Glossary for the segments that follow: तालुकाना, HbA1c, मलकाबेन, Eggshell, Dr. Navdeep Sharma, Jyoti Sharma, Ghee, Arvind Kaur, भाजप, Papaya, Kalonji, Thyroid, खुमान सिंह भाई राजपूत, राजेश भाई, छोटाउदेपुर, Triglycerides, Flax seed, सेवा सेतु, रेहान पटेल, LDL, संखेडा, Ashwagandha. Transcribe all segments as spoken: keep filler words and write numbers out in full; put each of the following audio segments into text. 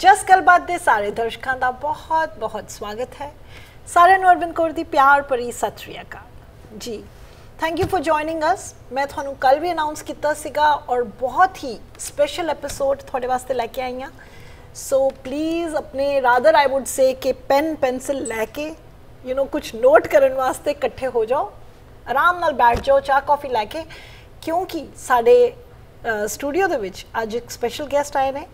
ਜਸ ਗੱਲਬਾਤ ਦੇ ਸਾਰੇ ਦਰਸ਼ਕਾਂ ਦਾ ਬਹੁਤ ਬਹੁਤ ਸਵਾਗਤ ਹੈ। ਸਾਰਿਆਂ ਨੂੰ ਅਰਵਿੰਦ ਕੌਰ ਦੀ ਪਿਆਰ ਭਰੀ ਸਤਿ ਸ਼੍ਰੀ ਅਕਾਲ ਜੀ। Thank you for joining us. मैं थोनू कल भी अनाउंस किया सीगा और बहुत ही स्पेशल एपीसोड थोड़े वास्ते लैके आई हाँ। सो प्लीज़ अपने रादर आई वुड से कि पेन पेंसिल लैके यू नो कुछ नोट करने वास्ते इकट्ठे हो जाओ, आराम नाल बैठ जाओ, चाह कॉफ़ी लैके, क्योंकि साढ़े स्टूडियो दे विच आज एक स्पेशल गेस्ट आए ने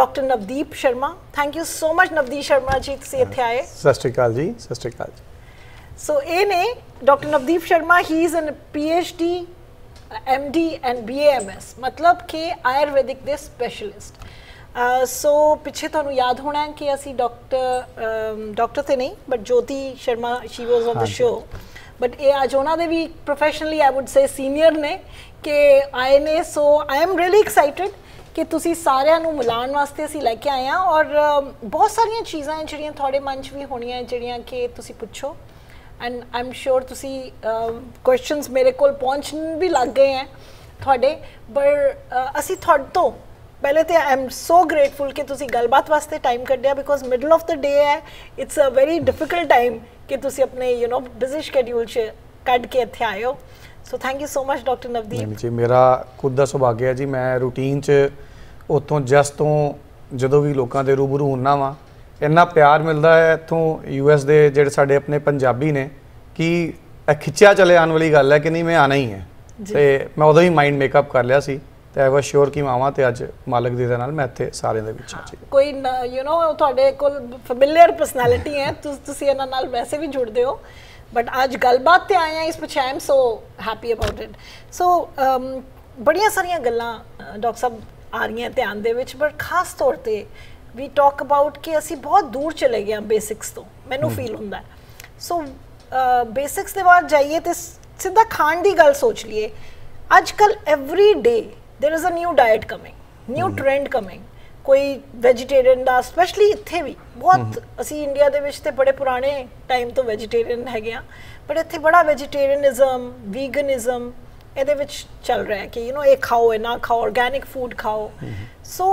doctor Navdeep Sharma. Thank you so much Navdeep Sharma ji, तुसीं इत्थे आए। सत श्री अकाल जी। सत श्री अकाल जी। So, A N A, Doctor Navdeep Sharma, he is a P H D, M D and B A M S, मतलब कि आयुर्वेदिक दे स्पेशलिस्ट। सो पिछे थानू याद होना है कि असी डॉक्टर डॉक्टर थे नहीं, but Jyoti Sharma she was on the show, but ये आज उन्हों दे भी professionally I would say senior ने कि आए ने। So I am really excited कि तुसी सारियां नू मिलान वास्ते असी लैके आए हैं और बहुत सारिया चीज़ां हैं जिहड़ियां थोड़े मन च भी होणियां जिहड़ियां कि तुसी पुछो एंड आई एम श्योर तुसी क्वेश्चनस मेरे को पहुँचन भी लग गए हैं थोड़े, पर असी थोड़े तो पहले तो आई एम सो ग्रेटफुल कि तुसी गलबात वास्ते टाइम कढ़िया, because middle of the day है, it's a very difficult time कि तुसी अपने यू नो बिजी शेड्यूल से कट के इत्थे आए हो। So thank you so much doctor Navdeep ji. मेरा खुद का सुभाग्य है जी, मैं रूटीन च उतों जस तो जदों भी लोगों के रूबरू होना वा, इन्ना प्यार मिलता है इतों यू एस के जोड़े साढ़े अपने पंजाबी ने कि खिंचिया चले आने वाली गल है कि नहीं मैं आना ही है, तो मैं उदों ही माइंड मेकअप कर लिया सी। तो आई वाज श्योर कि मैं आवां, तो अज मालिक दी दया नाल मैं इत्थे सारे दे विच हाजिर। कोई यू नो तुहाडे कोल फैमिलियर पर्सनैलिटी है, तुसीं इन्हां नाल वैसे भी जुड़दे हो, बट अज गलबात ते आए हैं इस पिछे I am so happy about it. So बड़िया सारिया गल्लां डॉक्टर साहब आ रही ध्यान दे विच, पर खास तौर पर वी टॉक अबाउट कि असी बहुत दूर चले गए बेसिक्स तो, मैनू फील होंदा है। सो बेसिक्स के बाद जाइए तो सीधा खाण की गल सोच लीए। अजकल every day there is a new diet coming, new trend coming, कोई वैजीटेरियन का, स्पैशली इत्थे भी बहुत असी इंडिया दे विच ते बड़े पुराने टाइम तो वैजीटेरियन हैगे आ, बट इत्थे बड़ा वैजीटेरियनिज़म वीगनिज़म इहदे विच चल रहा है कि यू नो ये खाओ ये ना खाओ, ऑरगैनिक फूड खाओ। सो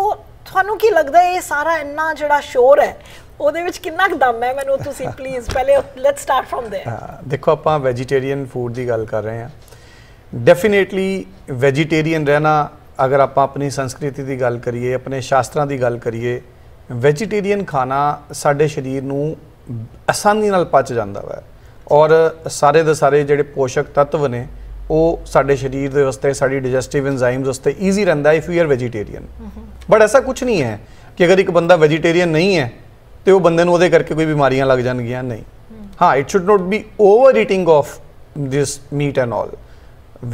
थानू की लगता है ये सारा इन्ना जिहड़ा शोर है ਉਹਦੇ ਵਿੱਚ ਕਿੰਨਾ ਦਮ ਹੈ ਮੈਨੂੰ ਤੁਸੀਂ ਪਲੀਜ਼ ਪਹਿਲੇ ਲੈਟਸ ਸਟਾਰਟ ਫਰਮ देयर। ਦੇਖੋ ਆਪਾਂ ਵੈਜੀਟੇਰੀਅਨ ਫੂਡ ਦੀ ਗੱਲ ਕਰ ਰਹੇ ਹਾਂ। ਡੈਫੀਨੇਟਲੀ ਵੈਜੀਟੇਰੀਅਨ ਰਹਿਣਾ, ਅਗਰ ਆਪਾਂ ਆਪਣੀ ਸੰਸਕ੍ਰਿਤੀ ਦੀ ਗੱਲ ਕਰੀਏ, ਆਪਣੇ ਸ਼ਾਸਤਰਾਂ ਦੀ ਗੱਲ ਕਰੀਏ, ਵੈਜੀਟੇਰੀਅਨ ਖਾਣਾ ਸਾਡੇ ਸਰੀਰ ਨੂੰ ਆਸਾਨੀ ਨਾਲ ਪਚ ਜਾਂਦਾ ਵਾ ਔਰ ਸਾਰੇ ਦੇ ਸਾਰੇ ਜਿਹੜੇ ਪੋਸ਼ਕ ਤੱਤਵ ਨੇ ਉਹ ਸਾਡੇ ਸਰੀਰ ਦੇ ਵਾਸਤੇ, ਸਾਡੀ ਡਾਈਜੈਸਟਿਵ ਐਂਜ਼ਾਈਮਸ ਵਾਸਤੇ ਈਜ਼ੀ ਰਹਿੰਦਾ if you are vegetarian. But ਐਸਾ ਕੁਝ ਨਹੀਂ ਹੈ ਕਿ ਅਗਰ ਇੱਕ ਬੰਦਾ ਵੈਜੀਟੇਰੀਅਨ नहीं है तो वो बंदे नूं करके कोई बीमारियां लग जाएंगियां, नहीं। हाँ, it should not be over eating of this meat and all.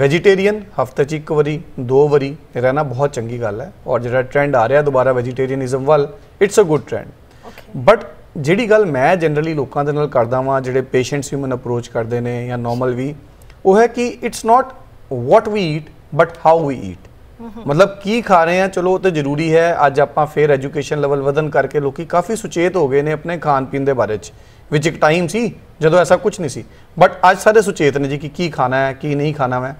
Vegetarian हफ्ते एक वारी दो वारी रहना बहुत चंगी गल है और जो ट्रेंड आ रहा दोबारा वैजीटेरियनिज़म वाल, it's a good trend. But जिहड़ी गल मैं जनरली लोगों के नाल करदा वां, जिहड़े पेशेंट्स भी मैं अप्रोच करते हैं या नॉर्मल भी, वो है कि it's not what we eat but how we eat. मतलब की खा रहे हैं, चलो तो जरूरी है। अज आप फिर एजुकेशन लेवल वधन करके लोग काफ़ी सुचेत हो गए हैं अपने खान पीन के बारे में। एक टाइम सी जो ऐसा कुछ नहीं सी, बट अज सारे सुचेत ने जी कि की खाना है की नहीं खाना है,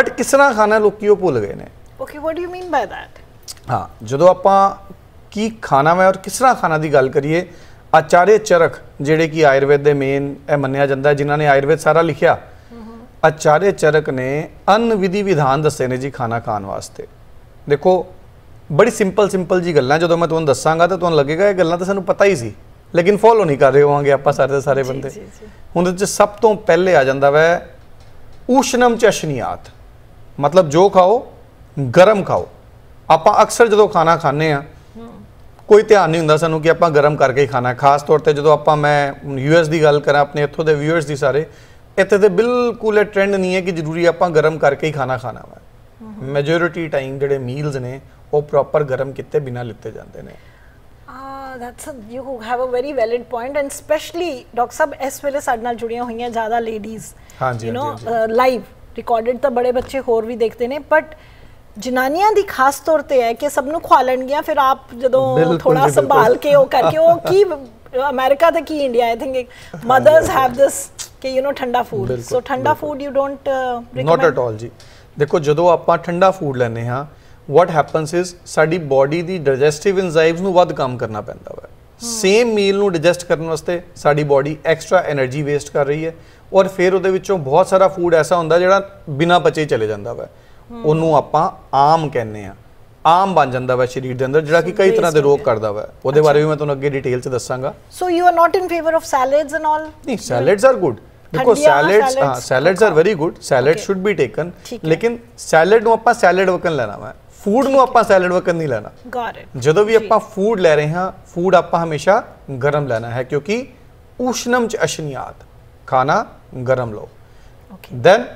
बट किस तरह खाना लोग भुल गए हैं। Okay, what do you mean by that? हाँ, जो आप की खाना है और किस तरह खाना की गल करिए, आचार्य चरक जेडे कि आयुर्वेद के मेन यह मनिया जाता है, जिन्होंने आयुर्वेद सारा लिखिया, आचार्य चरक ने अन्न विधि विधान दसे ने जी खाना खाने वास्ते। देखो बड़ी सिंपल सिंपल जी गल्लां, जो मैं तुहानूं दसांगा तो तुहानूं लगेगा ये गल्लां तो सानूं पता ही सी, लेकिन फॉलो नहीं कर रहे होवांगे आपां सारे सारे बंदे। हुण सब तो पहले आ जांदा वै उष्णम चशनियात, मतलब जो खाओ गर्म खाओ। आपां अक्सर जदों खाना खाने आ कोई ध्यान नहीं हुंदा सानूं कि आपां गर्म करके ही खाना। खास तौर पर जदों आपां, मैं यूएस की गल करां, अपने इत्थों दे व्यूअर्स की, सारे इतने तो बिल्कुल यह ट्रेंड नहीं है कि जरूरी आप गर्म करके ही खाना खाना वा। मेजोरिटी टाइम जो मील्स ने वो प्रॉपर गर्म किते बिना लिते जाते हैं। That's you have a very valid point and specially doctor साहब इस वेले साडे नाल जुड़ियां हुई ज़्यादा ladies, you know live recorded तो बड़े बच्चे होर भी देखते हैं, बट जनानियां दी खास तौर पर है कि सबनों खवा लैणगियां, फिर आप जदों थोड़ा संभाल के वो करके वो की अमेरिका तो की India, I think mothers have this कि यू नो ठंडा फूड। सो ठंडा food you don't recommend? Not at all जी। देखो जो आप ठंडा फूड लेने हाँ, what happens is sari body the digestive enzymes नू वध काम करना पैंदा है. सेम मील नू digest करने वास्ते sari body extra energy waste कर रही है और फिर उधर विचों बहुत सारा food ऐसा होंदा जेड़ा बिना पचे चले जांदा है. उन्हों आपां आम कहने हैं, आम बन जाता है शरीर के अंदर जिहड़ा कि कई तरह के रोग करता है. उसके बारे भी मैं तुहानूं अगे डिटेल च दसांगा. So you are not in favour of salads and all? नहीं, salads are good because salads हां salads are very good. Salad should be taken, लेकिन सैलेड नूं आपां सैलेड वकन लेना है, फूड नूं आपां सैलेड वकन नहीं लेना. जदों भी आपां फूड लै रहे हां, फूड आपां हमेशा गर्म लेना है क्योंकि उष्णम च अशनियात, खाना गर्म लो. दैन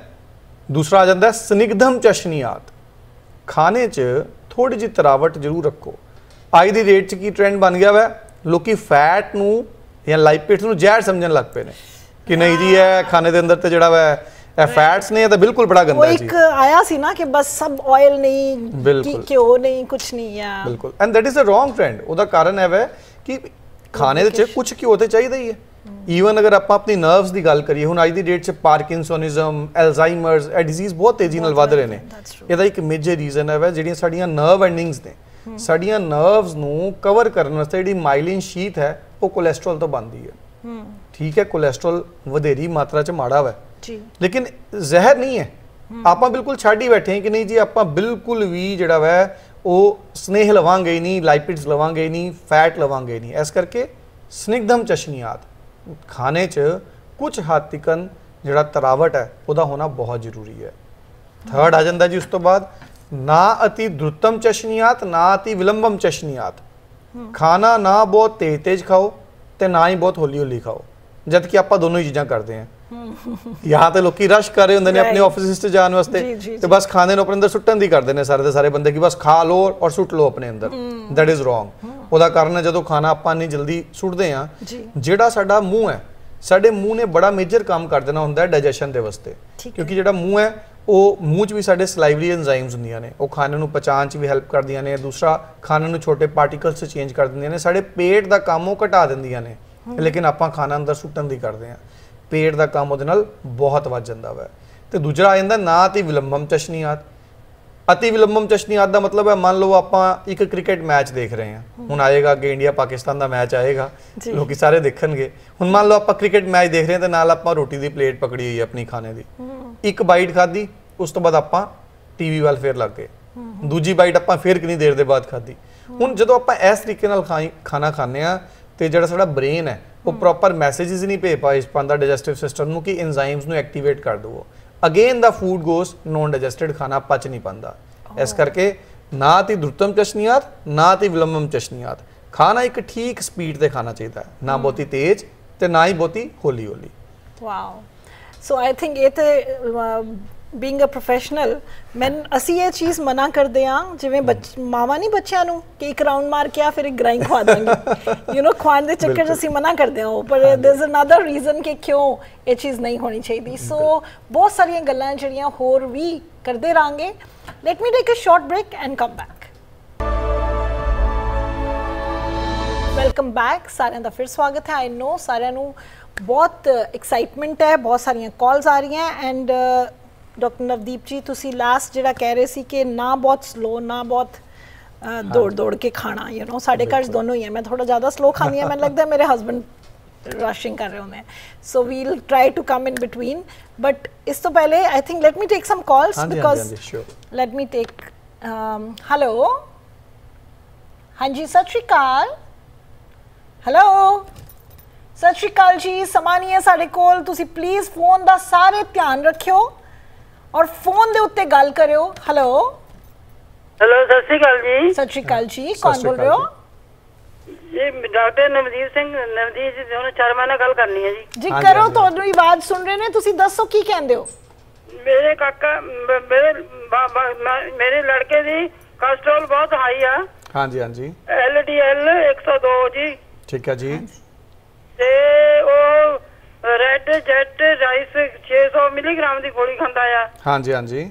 दूसरा आ जाता है स्निग्धम च अशनियात, खाने च थोड़ी जी तरावट जरूर रखो. आज की डेट की ट्रेंड बन गया वै लोग फैट नू या लाइपिड्स नू जहर समझ लग पे ने कि नहीं जी है खाने के अंदर तो जोड़ा वै फैट्स ने तो बिल्कुल बड़ा गंदा जी. एक आया सी ना कि बस सब ऑयल नहीं, बिल्कुल घ्यो नहीं, कुछ नहीं है बिल्कुल. And that is a wrong trend. उसका कारण है वै कि खाने के कुछ घ्यो तो चाहिए ही है. ईवन अगर आप अपनी नर्व्स की गल करिए हुण अज की डेट में पार्किंसोनिज्म, एल्जाइमर्स ए डिजीज़ बहुत तेजी नाल वध रहे हैं. यदा एक मेजर रीजन है जिहड़ियां साड़ियां नर्व एंडिंग्स ने साड़ियां नर्व्स नूं कवर करने वास्ते जिहड़ी माइलिन शीथ है वो कोलेस्ट्रॉल तो बनती है. ठीक है, कोलेस्ट्रॉल वधेरी मात्रा च माड़ा है जी, लेकिन जहर नहीं है. आपां बिल्कुल छड्ड ही बैठे हैं कि नहीं जी आपां बिल्कुल भी जिहड़ा वै वो स्नेह लवांगे ही नहीं, लाइपिड्स लवांगे ही नहीं, फैट लवांगे ही नहीं. इस करके स्निग्धम चशनियात खाने च कुछ हद तक जिहड़ा तरावट है उहदा होना बहुत जरूरी है. थर्ड आ जाता जी उस तो बाद ना अति द्रुतम चशनियात ना अति विलंबम चशनियात. खाना ना बहुत तेज तेज खाओ तो ना ही बहुत हौली हौली खाओ. जबकि आप दोनों ही चीज़ां करते हैं. यहाँ तो लोग रश कर रहे होंगे ने अपने ऑफिस से जाने वास्ते तो बस खाने अपने अंदर सुट्टन की करते हैं सारे के सारे बंदे कि बस खा लो और सुट लो अपने अंदर. That is wrong. उसका कारण है जो खाना आप जल्दी सुटते हैं जोड़ा साडा मूँह है, साढ़े मूँह ने बड़ा मेजर काम कर देना होंगे डाइजेशन के वास्ते क्योंकि जो मूँह है वो मूँह भी साढ़े सलाइवरी एंजाइम्स होंगे ने वो खाने को पचान भी हैल्प कर दिया ने. दूसरा खाने को छोटे पार्टिकल्स चेंज कर देंगे ने, साढ़े पेट का काम वो घटा देंगे ने. लेकिन आप खाना अंदर सुट्टन की करते हैं पेट का काम वो बहुत वध जाता है. तो दूसरा आ जाता ना अति विलंबम चशनियात. अति विलंबम चशनियात का मतलब है मान लो आप एक क्रिकेट मैच देख रहे हैं हुण आएगा कि इंडिया पाकिस्तान का मैच आएगा लोग सारे देखेंगे. हुण मान लो आप क्रिकेट मैच देख रहे हैं तो नाल आप रोटी की प्लेट पकड़ी हुई है अपनी खाने की, एक बाइट खाधी उस तो बाद आप टीवी वाल फिर लग गए, दूजी बाइट आप फिर कितनी देर के बाद खाधी. हुण जदों आप इस तरीके नाल खाई खाना खाने तो जिहड़ा साडा ब्रेन है वो प्रॉपर मैसेजेस नहीं भेज पा पाता डाइजेस्टिव सिस्टम को कि एंजाइम्स नू एक्टिवेट कर दो. Again the food goes non digested, खाना पच नहीं पाता. इस करके ना तो द्रुतम चशनियात ना तो विलंबम चशनियात. खाना एक ठीक स्पीड से खाना चाहिए है, ना बहुती तेज तो ना ही बहुती हौली हौली. वाओ, सो आई थिंक ये बीइंग अ प्रोफेशनल मैं असं यह चीज़ मना करते हाँ जिमें बच मावा नहीं बच्चों कि एक राउंड मार के फिर एक ग्राइंड खुआ देंगे यू नो खुआन के चक्कर असं मना करते हाँ. पर देयर इज़ अनदर रीजन कि क्यों ये चीज़ नहीं होनी चाहिए. सो बहुत सारिया गल्लां जिहड़ियां होर भी करते रहेंगे. Let me take a short break and come back. Welcome back, सारियां दा फिर स्वागत है. आई नो सारियां नू बहुत एक्साइटमेंट है, बहुत सारिया कॉल्स आ रही हैं. एंड डॉक्टर नवदीप जी तुसी लास्ट जिहड़ा कह रहे सी कि ना बहुत स्लो ना बहुत आ, दौड़ दौड़ के खाना यू नो साढ़े घर दोनों ही है. मैं थोड़ा ज़्यादा स्लो खानी है, मैं लगता है मेरे हस्बैंड रशिंग कर रहे होंगे. So we'll try to come in between but इस तो पहले I think let me take some calls because let me take. Hello, हाँ जी, सत श्री अकाल. हेलो सत श्री अकाल जी, समानी है साढ़े कोल. तुसी प्लीज़ फोन का सारे ध्यान रखियो और फोन दे उत्ते गल करियो. हेलो हेलो सत श्री अकाल जी. सत श्री अकाल जी, कौन बोल रहे हो? ये डॉक्टर नवदीप सिंह नवदीप जी दोनों शर्मा ने गल करनी है जी. जी करो, तुम्हारी आवाज सुन रहे ने, तुसी दसो की कहंदे हो? मेरे काका मेरे बा, बा, मेरे लड़के दी कोलेस्ट्रॉल बहुत हाई है. हां जी, हां जी. एलडीएल एक सौ दो जी. ठीक है जी. ते ओ रेड जेट राइस छे सौ मिलीग्राम की गोली खाता है. हाँ जी, हाँ जी.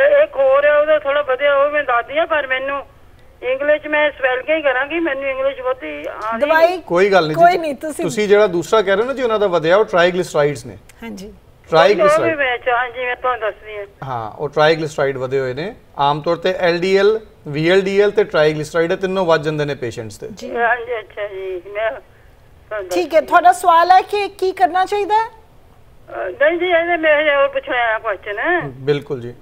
एक होर है वो थोड़ा वधिया हो मैं दादी है पर मैनू इंग्लिश मैं स्पेल के ही करांगी, मैनू इंग्लिश बहुती आंदी नहीं. कोई गल नहीं, कोई नहीं. तुसी तुसी जेड़ा दूसरा कह रहे हो ना जी उना दा वधिया वो ट्राइग्लिसराइड्स ने. हां जी, ट्राइग्लिसराइड. हां जी, मैं तो दसदी है. हां, वो ट्राइग्लिसराइड वधे होए ने आम तौर ते एलडीएल वीएलडीएल ते ट्राइग्लिसराइड तीनों वध जांदे ने पेशेंट्स ते। जी हां जी अच्छा जी मैं ठीक है। थोड़ा सवाल है कि की करना चाहिए? नहीं जी ये मैं और पूछना है क्वेश्चन है। बिल्कुल जी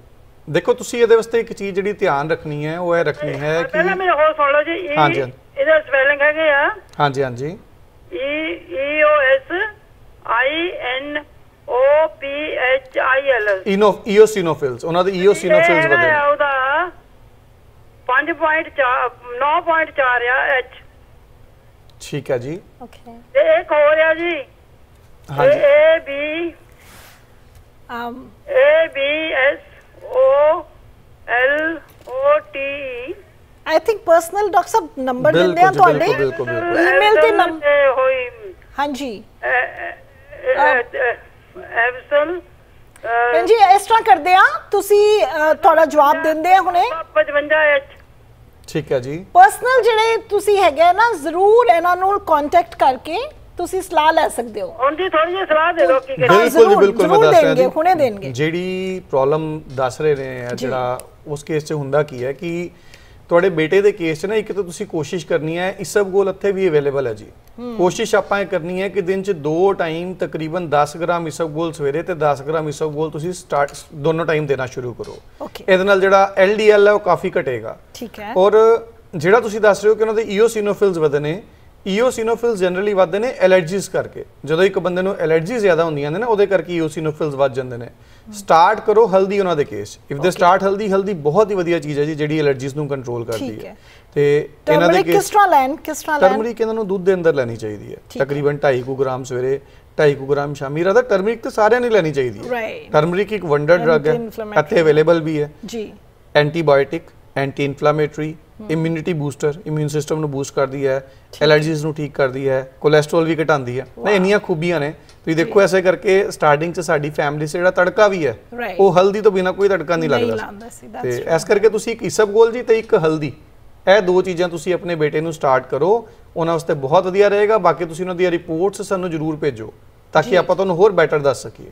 देखो ਤੁਸੀਂ ਇਹਦੇ ਵਾਸਤੇ ਇੱਕ ਚੀਜ਼ ਜਿਹੜੀ ਧਿਆਨ ਰੱਖਣੀ ਹੈ ਉਹ ਇਹ ਰੱਖਣੀ ਹੈ ਕਿ ਪਹਿਲਾਂ ਮੈਂ ਹੋਰ ਸੁਣ ਲਓ ਜੀ ਇਹਦਾ ਸਪੈਲਿੰਗ ਹੈਗੇ ਆ ਹਾਂਜੀ ਹਾਂਜੀ E E O S I N O P H I L ਇਨੋ ਈਓਸਿਨੋਫਿਲਸ ਉਹਨਾਂ ਦੇ ਈਓਸਿਨੋਫਿਲਸ ਵਧੇ ਉਹਦਾ five point four nine point four ਆ ਐਚ ਠੀਕ ਹੈ ਜੀ ਓਕੇ ਤੇ ਇੱਕ ਹੋਰ ਆ ਜੀ ਹਾਂਜੀ A B um A B S O L O T E I think personal doctor साहब नंबर दे दें तो आडे ईमेल के नंबर होई हां जी एब्सल हां जी इस तरह कर दिया ਤੁਸੀਂ ਤੁਹਾਡਾ ਜਵਾਬ ਦਿੰਦੇ ਆ ਹੁਣੇ fifty-five H ਠੀਕ ਹੈ ਜੀ ਪਰਸਨਲ ਜਿਹੜੇ ਤੁਸੀਂ ਹੈਗੇ ਨਾ ਜ਼ਰੂਰ ਇਹਨਾਂ ਨੂੰ ਕੰਟੈਕਟ ਕਰਕੇ ਤੁਸੀਂ ਸਲਾਹ ਲੈ ਸਕਦੇ ਹੋ। ਹੁਣ ਜੀ ਥੋੜੀ ਜਿਹੀ ਸਲਾਹ ਦੇ ਦਿਓ ਕੀ ਕਰੀਏ। ਬਿਲਕੁਲ ਬਿਲਕੁਲ ਮੈਂ ਦੱਸ ਦਿਆਂਗੇ ਹੁਣੇ ਦੇਣਗੇ। ਜਿਹੜੀ ਪ੍ਰੋਬਲਮ ਦੱਸ ਰਹੇ ਨੇ ਜਿਹੜਾ ਉਸ ਕੇਸ 'ਚ ਹੁੰਦਾ ਕੀ ਹੈ ਕਿ ਤੁਹਾਡੇ ਬੇਟੇ ਦੇ ਕੇਸ 'ਚ ਨਾ ਇੱਕ ਤਾਂ ਤੁਸੀਂ ਕੋਸ਼ਿਸ਼ ਕਰਨੀ ਹੈ ਇਸਬਗੋਲ ਇੱਥੇ ਵੀ ਅਵੇਲੇਬਲ ਹੈ ਜੀ। ਕੋਸ਼ਿਸ਼ ਆਪਾਂ ਇਹ ਕਰਨੀ ਹੈ ਕਿ ਦਿਨ 'ਚ ਦੋ ਟਾਈਮ ਤਕਰੀਬਨ ten ਗ੍ਰਾਮ ਇਸਬਗੋਲ ਸਵੇਰੇ ਤੇ ten ਗ੍ਰਾਮ ਇਸਬਗੋਲ ਤੁਸੀਂ ਸਟਾਰਟ ਦੋਨੋਂ ਟਾਈਮ ਦੇਣਾ ਸ਼ੁਰੂ ਕਰੋ। ਇਹਦੇ ਨਾਲ ਜਿਹੜਾ L D L ਹੈ ਉਹ ਕਾਫੀ ਘਟੇਗਾ। ਠੀਕ ਹੈ। ਔਰ ਜਿਹੜਾ ਤੁਸੀਂ ਦੱਸ ਰਹੇ ਹੋ ਕਿ ਉਹਨਾਂ ਦੇ ਈਓਸਿਨੋਫਿਲਸ ਵਧਣੇ ਈਓਸਿਨੋਫਿਲਸ ਜਨਰਲੀ ਵੱਧਦੇ ਨੇ ਐਲਰਜੀਜ਼ ਕਰਕੇ ਜਦੋਂ ਇੱਕ ਬੰਦੇ ਨੂੰ ਐਲਰਜੀ ਜ਼ਿਆਦਾ ਹੁੰਦੀਆਂ ਨੇ ਨਾ ਉਹਦੇ ਕਰਕੇ ਈਓਸਿਨੋਫਿਲਸ ਵੱਧ ਜਾਂਦੇ ਨੇ ਸਟਾਰਟ ਕਰੋ ਹਲਦੀ ਉਹਨਾਂ ਦੇ ਕੇਸ ਇਫ ਦੇ ਸਟਾਰਟ ਹਲਦੀ ਹਲਦੀ ਬਹੁਤ ਹੀ ਵਧੀਆ ਚੀਜ਼ ਹੈ ਜੀ ਜਿਹੜੀ ਐਲਰਜੀਜ਼ ਨੂੰ ਕੰਟਰੋਲ ਕਰਦੀ ਹੈ ਤੇ ਇਹਨਾਂ ਦੇ ਕਿਸ ਤਰ੍ਹਾਂ ਲੈਣ ਕਿਸ ਤਰ੍ਹਾਂ ਲੈਣ ਟਰਮਰਿਕ ਇਹਨਾਂ ਨੂੰ ਦੁੱਧ ਦੇ ਅੰਦਰ ਲੈਣੀ ਚਾਹੀਦੀ ਹੈ ਤਕਰੀਬਨ two point five gram ਸਵੇਰੇ two point five gram ਸ਼ਾਮੀ ਰਾਦਾ ਟਰਮਰਿਕ ਤੇ ਸਾਰਿਆਂ ਨੂੰ ਲੈਣੀ ਚਾਹੀਦੀ ਹੈ ਟਰਮਰਿਕ ਇੱਕ ਵੰਡਰ ਡਰਗ ਹੈ ਇੱਥੇ ਅਵੇਲੇਬਲ ਵੀ ਹੈ ਜੀ antibiotic anti inflammatory immunity booster immune system को बूस्ट करती है एलर्जीज को ठीक करती है कोलेस्ट्रॉल भी घटाती है ना इनिया खूबियां ने तो देखो ऐसे करके स्टार्टिंग से साडी फैमिली से तड़का भी है right. वो हल्दी तो बिना कोई तड़का नहीं लगता इस करके तुसी एक इसबगोल जी ते एक हल्दी ਇਹ ਦੋ ਚੀਜ਼ਾਂ ਤੁਸੀਂ ਆਪਣੇ ਬੇਟੇ ਨੂੰ ਸਟਾਰਟ ਕਰੋ ਉਹਨਾਂ ਵਾਸਤੇ ਬਹੁਤ ਵਧੀਆ ਰਹੇਗਾ ਬਾਕੀ ਤੁਸੀਂ ਉਹਨਾਂ ਦੀ ਰਿਪੋਰਟਸ ਸਾਨੂੰ ਜ਼ਰੂਰ ਭੇਜੋ ਤਾਂ ਕਿ ਆਪਾਂ ਤੁਹਾਨੂੰ ਹੋਰ ਬੈਟਰ ਦੱਸ ਸਕੀਏ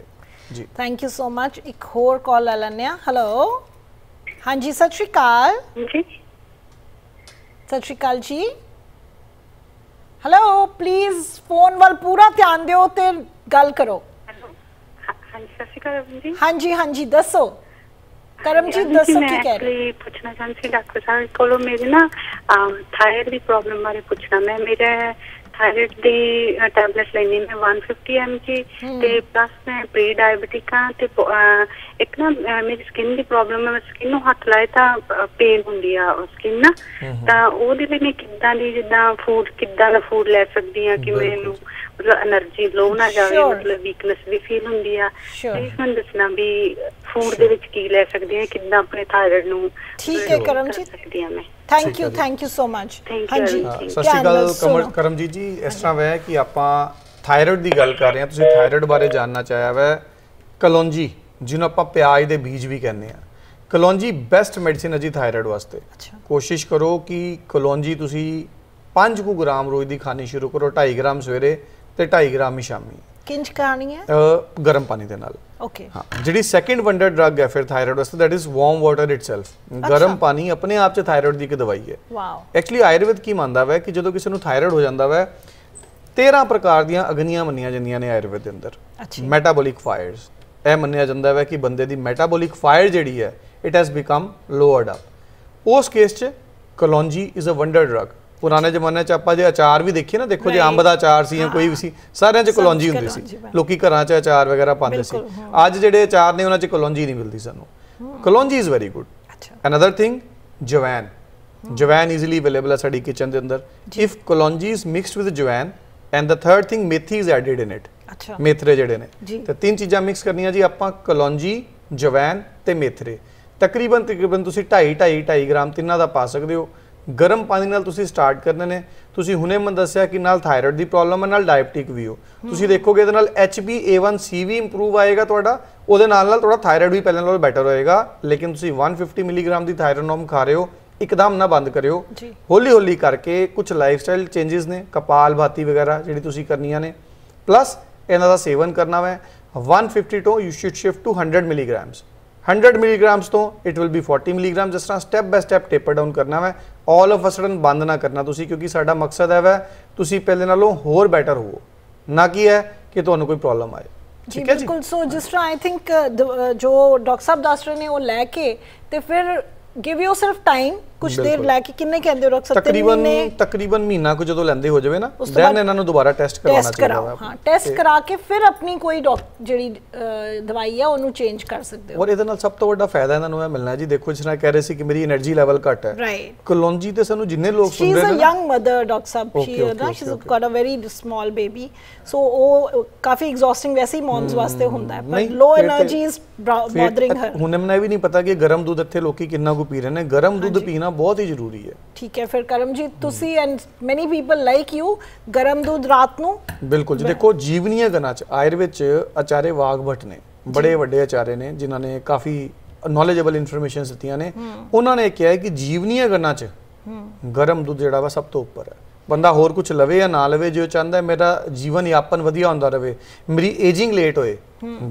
ਜੀ ਥੈਂਕ ਯੂ ਸੋ ਮਚ ਇੱਕ ਹੋਰ ਕਾਲ ਲੈ ਲੈਣੇ ਆ ਹੈਲੋ हाँ जी सत श्री अकाल जी सत श्री अकाल जी हेलो प्लीज फोन वाल पूरा ध्यान दियो ते गल करो हाँ जी सत श्री अकाल जी हाँ जी हाँ जी दसो करम जी दसो की कह रही पूछना चाहती डॉक्टर साहब कोलो मेरी ना थायराइड की प्रॉब्लम बारे पूछना मैं मेरा थायराइड दी टैबलेट लेनी मैं one fifty milligram ते प्लस मैं प्री डायबिटिक हाँ ते एक ना मेरी स्किन की प्रॉब्लम है मैं स्किन को हाथ लाए तो पेन होती है स्किन ना तो वो दिले मैं कितना दी जितना फूड कितना का फूड ले सकती हूँ कि मैं मतलब एनर्जी लो ना जाए मतलब वीकनेस भी फील होती है प्लीज मैं दसना भी फूड दे विच की ले सकती हूँ कितना अपने थायराइड नूं ठीक है करम जी सकती हूँ मैं thank you thank you so much हाँ जी सत श्री अकाल करमजीत जी इस तरह वह कि आप थायराइड की गल कर रहे हैं तुसीं थायराइड बारे जानना चाहे वह कलौंजी जिन्होंने आप प्याज के बीज भी कहने कलौंजी बेस्ट मेडिसिन है जी थायराइड वास्ते कोशिश करो कि कलौंजी तुसीं पाँच कु ग्राम रोज़ की खानी शुरू करो ढाई ग्राम सवेरे तो ढाई ग्राम ही शामी किंच खानी है गर्म पानी के नाल ओके okay. हाँ जी सैकेंड वंडर ड्रग है फिर थायराइड वास्ते that is warm water itself गर्म पानी अपने आप से थायराइड की एक दवाई है एक्चुअली wow. आयुर्वेद की मानता है कि जो किसी को थायराइड हो जाता है तेरह प्रकार दी अग्नियां मनिया जांदियां ने आयुर्वेद के अंदर मैटाबोलिक फायर्स यह मनिया जाता है कि बंदे की मैटाबोलिक फायर जी है it has become lowered up उस केस च कलौंजी इज़ अ वंडर ड्रग पुराने जमाने च आपां जे अचार भी देखिए ना देखो जे अंब दा अचार सी या कोई भी सी सारे च कलौंजी हुंदी सी लोकी घरां च अचार वगैरह पांदे सी अज जिहड़े अचार ने उहनां च कलौंजी नहीं मिलदी सानूं कलौंजी is very good another thing जवैन जवैन इजीली अवेलेबल है साडी किचन दे अंदर if kalonji is mixed with जवैन and the third thing methi is added in it मेथरे जिहड़े ने ते तीन चीज़ां मिक्स करनियां जी आपां कलौंजी जवैन ते मेथरे तकरीबन तकरीबन तुसीं ढाई ढाई ढाई ग्राम तिन्नां दा पा सकदे हो ਗਰਮ ਪਾਣੀ ਨਾਲ ਤੁਸੀਂ ਸਟਾਰਟ ਕਰਨੇ ਨੇ ਤੁਸੀਂ ਹੁਣੇ ਮੈਂ ਦੱਸਿਆ ਕਿ ਨਾਲ ਥਾਇਰਾਇਡ ਦੀ ਪ੍ਰੋਬਲਮ ਹੈ ਨਾਲ ਡਾਇਬੀਟਿਕ ਵੀ ਹੋ ਤੁਸੀਂ ਦੇਖੋਗੇ ਇਹਦੇ ਨਾਲ H b A one c ਵੀ ਇੰਪਰੂਵ ਆਏਗਾ ਤੁਹਾਡਾ ਉਹਦੇ ਨਾਲ ਨਾਲ ਥੋੜਾ ਥਾਇਰਾਇਡ ਵੀ ਪਹਿਲਾਂ ਨਾਲੋਂ ਬੈਟਰ ਹੋਏਗਾ ਲੇਕਿਨ ਤੁਸੀਂ one fifty milligram ਦੀ ਥਾਇਰੋਨੋਮ ਖਾ ਰਹੇ ਹੋ ਇੱਕਦਮ ਨਾ ਬੰਦ ਕਰਿਓ ਹੌਲੀ ਹੌਲੀ ਕਰਕੇ ਕੁਝ ਲਾਈਫ ਸਟਾਈਲ ਚੇਂਜਸ ਨੇ ਕਪਾਲ ਭਾਤੀ ਵਗੈਰਾ ਜਿਹੜੀ ਤੁਸੀਂ ਕਰਨੀਆਂ ਨੇ ਪਲੱਸ ਇਹਨਾਂ ਦਾ ਸੇਵਨ ਕਰਨਾ ਹੈ one fifty ਤੋਂ you should shift to one hundred milligrams hundred milligrams तो it will be forty milligram, जिस तरह step by step taper down करना है। ऑल ऑफ अ सडन बंद ना करना तुसी, क्योंकि साडा मकसद है वह तुसी पहले नालों होर बेटर हो, ना कि है कि तुहानू कोई प्रॉब्लम आए। जी बिल्कुल। सो जिस तरह आई थिंक जो डॉक्टर साहब दस रहे ने वो लैके ते फिर गिव यू सेल्फ टाइम, कुछ देर लैके किन्ने कहंदे हो डॉक्टर साहब? तकरीबन तकरीबन महीना को जदों लैंदे हो जावे ना, दैन इन्हां नूं दोबारा टेस्ट करवाना चाहिए। हां, टेस्ट करा के फिर अपनी कोई डॉक्टर जेडी दवाई है ओनू चेंज कर सकदे हो। और इहदे नाल सब तो वड्डा फायदा इन्हां नूं है मिलना जी। देखो जिस तरह कह रहे सी कि मेरी एनर्जी लेवल घट है, कलोंजी ते सानू जिन्ने लोग सुन रहे हैं, she is a young mother doctor साहब, शी ना she is got a very small baby, so वो काफी एग्जॉस्टिंग वैसे ही मॉम्स वास्ते हुंदा है, पर low energy is bothering her. हुणे मैनू भी नहीं पता कि गरम दूध इत्थे लोकी किन्ना को पी रहे ने, गरम दूध पीना बहुत ही जरूरी है। ठीक है, फिर करम जी तुसी and many people like you गरम दूध रात नु। बिल्कुल जी, देखो जीवनीय गणा च आयुर्वेद च आचार्य वाघभट ने बड़े बड़े आचार्य ने जिन्हां ने काफी नॉलेजेबल इंफॉर्मेशन दित्तियां ने, उन्होंने ने कहा है कि जीवनीय गणा च गरम दूध जिहड़ा वा सब तो उपर है। बंदा होर कुछ लवे या ना लवे, जो चाहता है मेरा जीवन यापन वधिया हुंदा रहे, मेरी एजिंग लेट होए,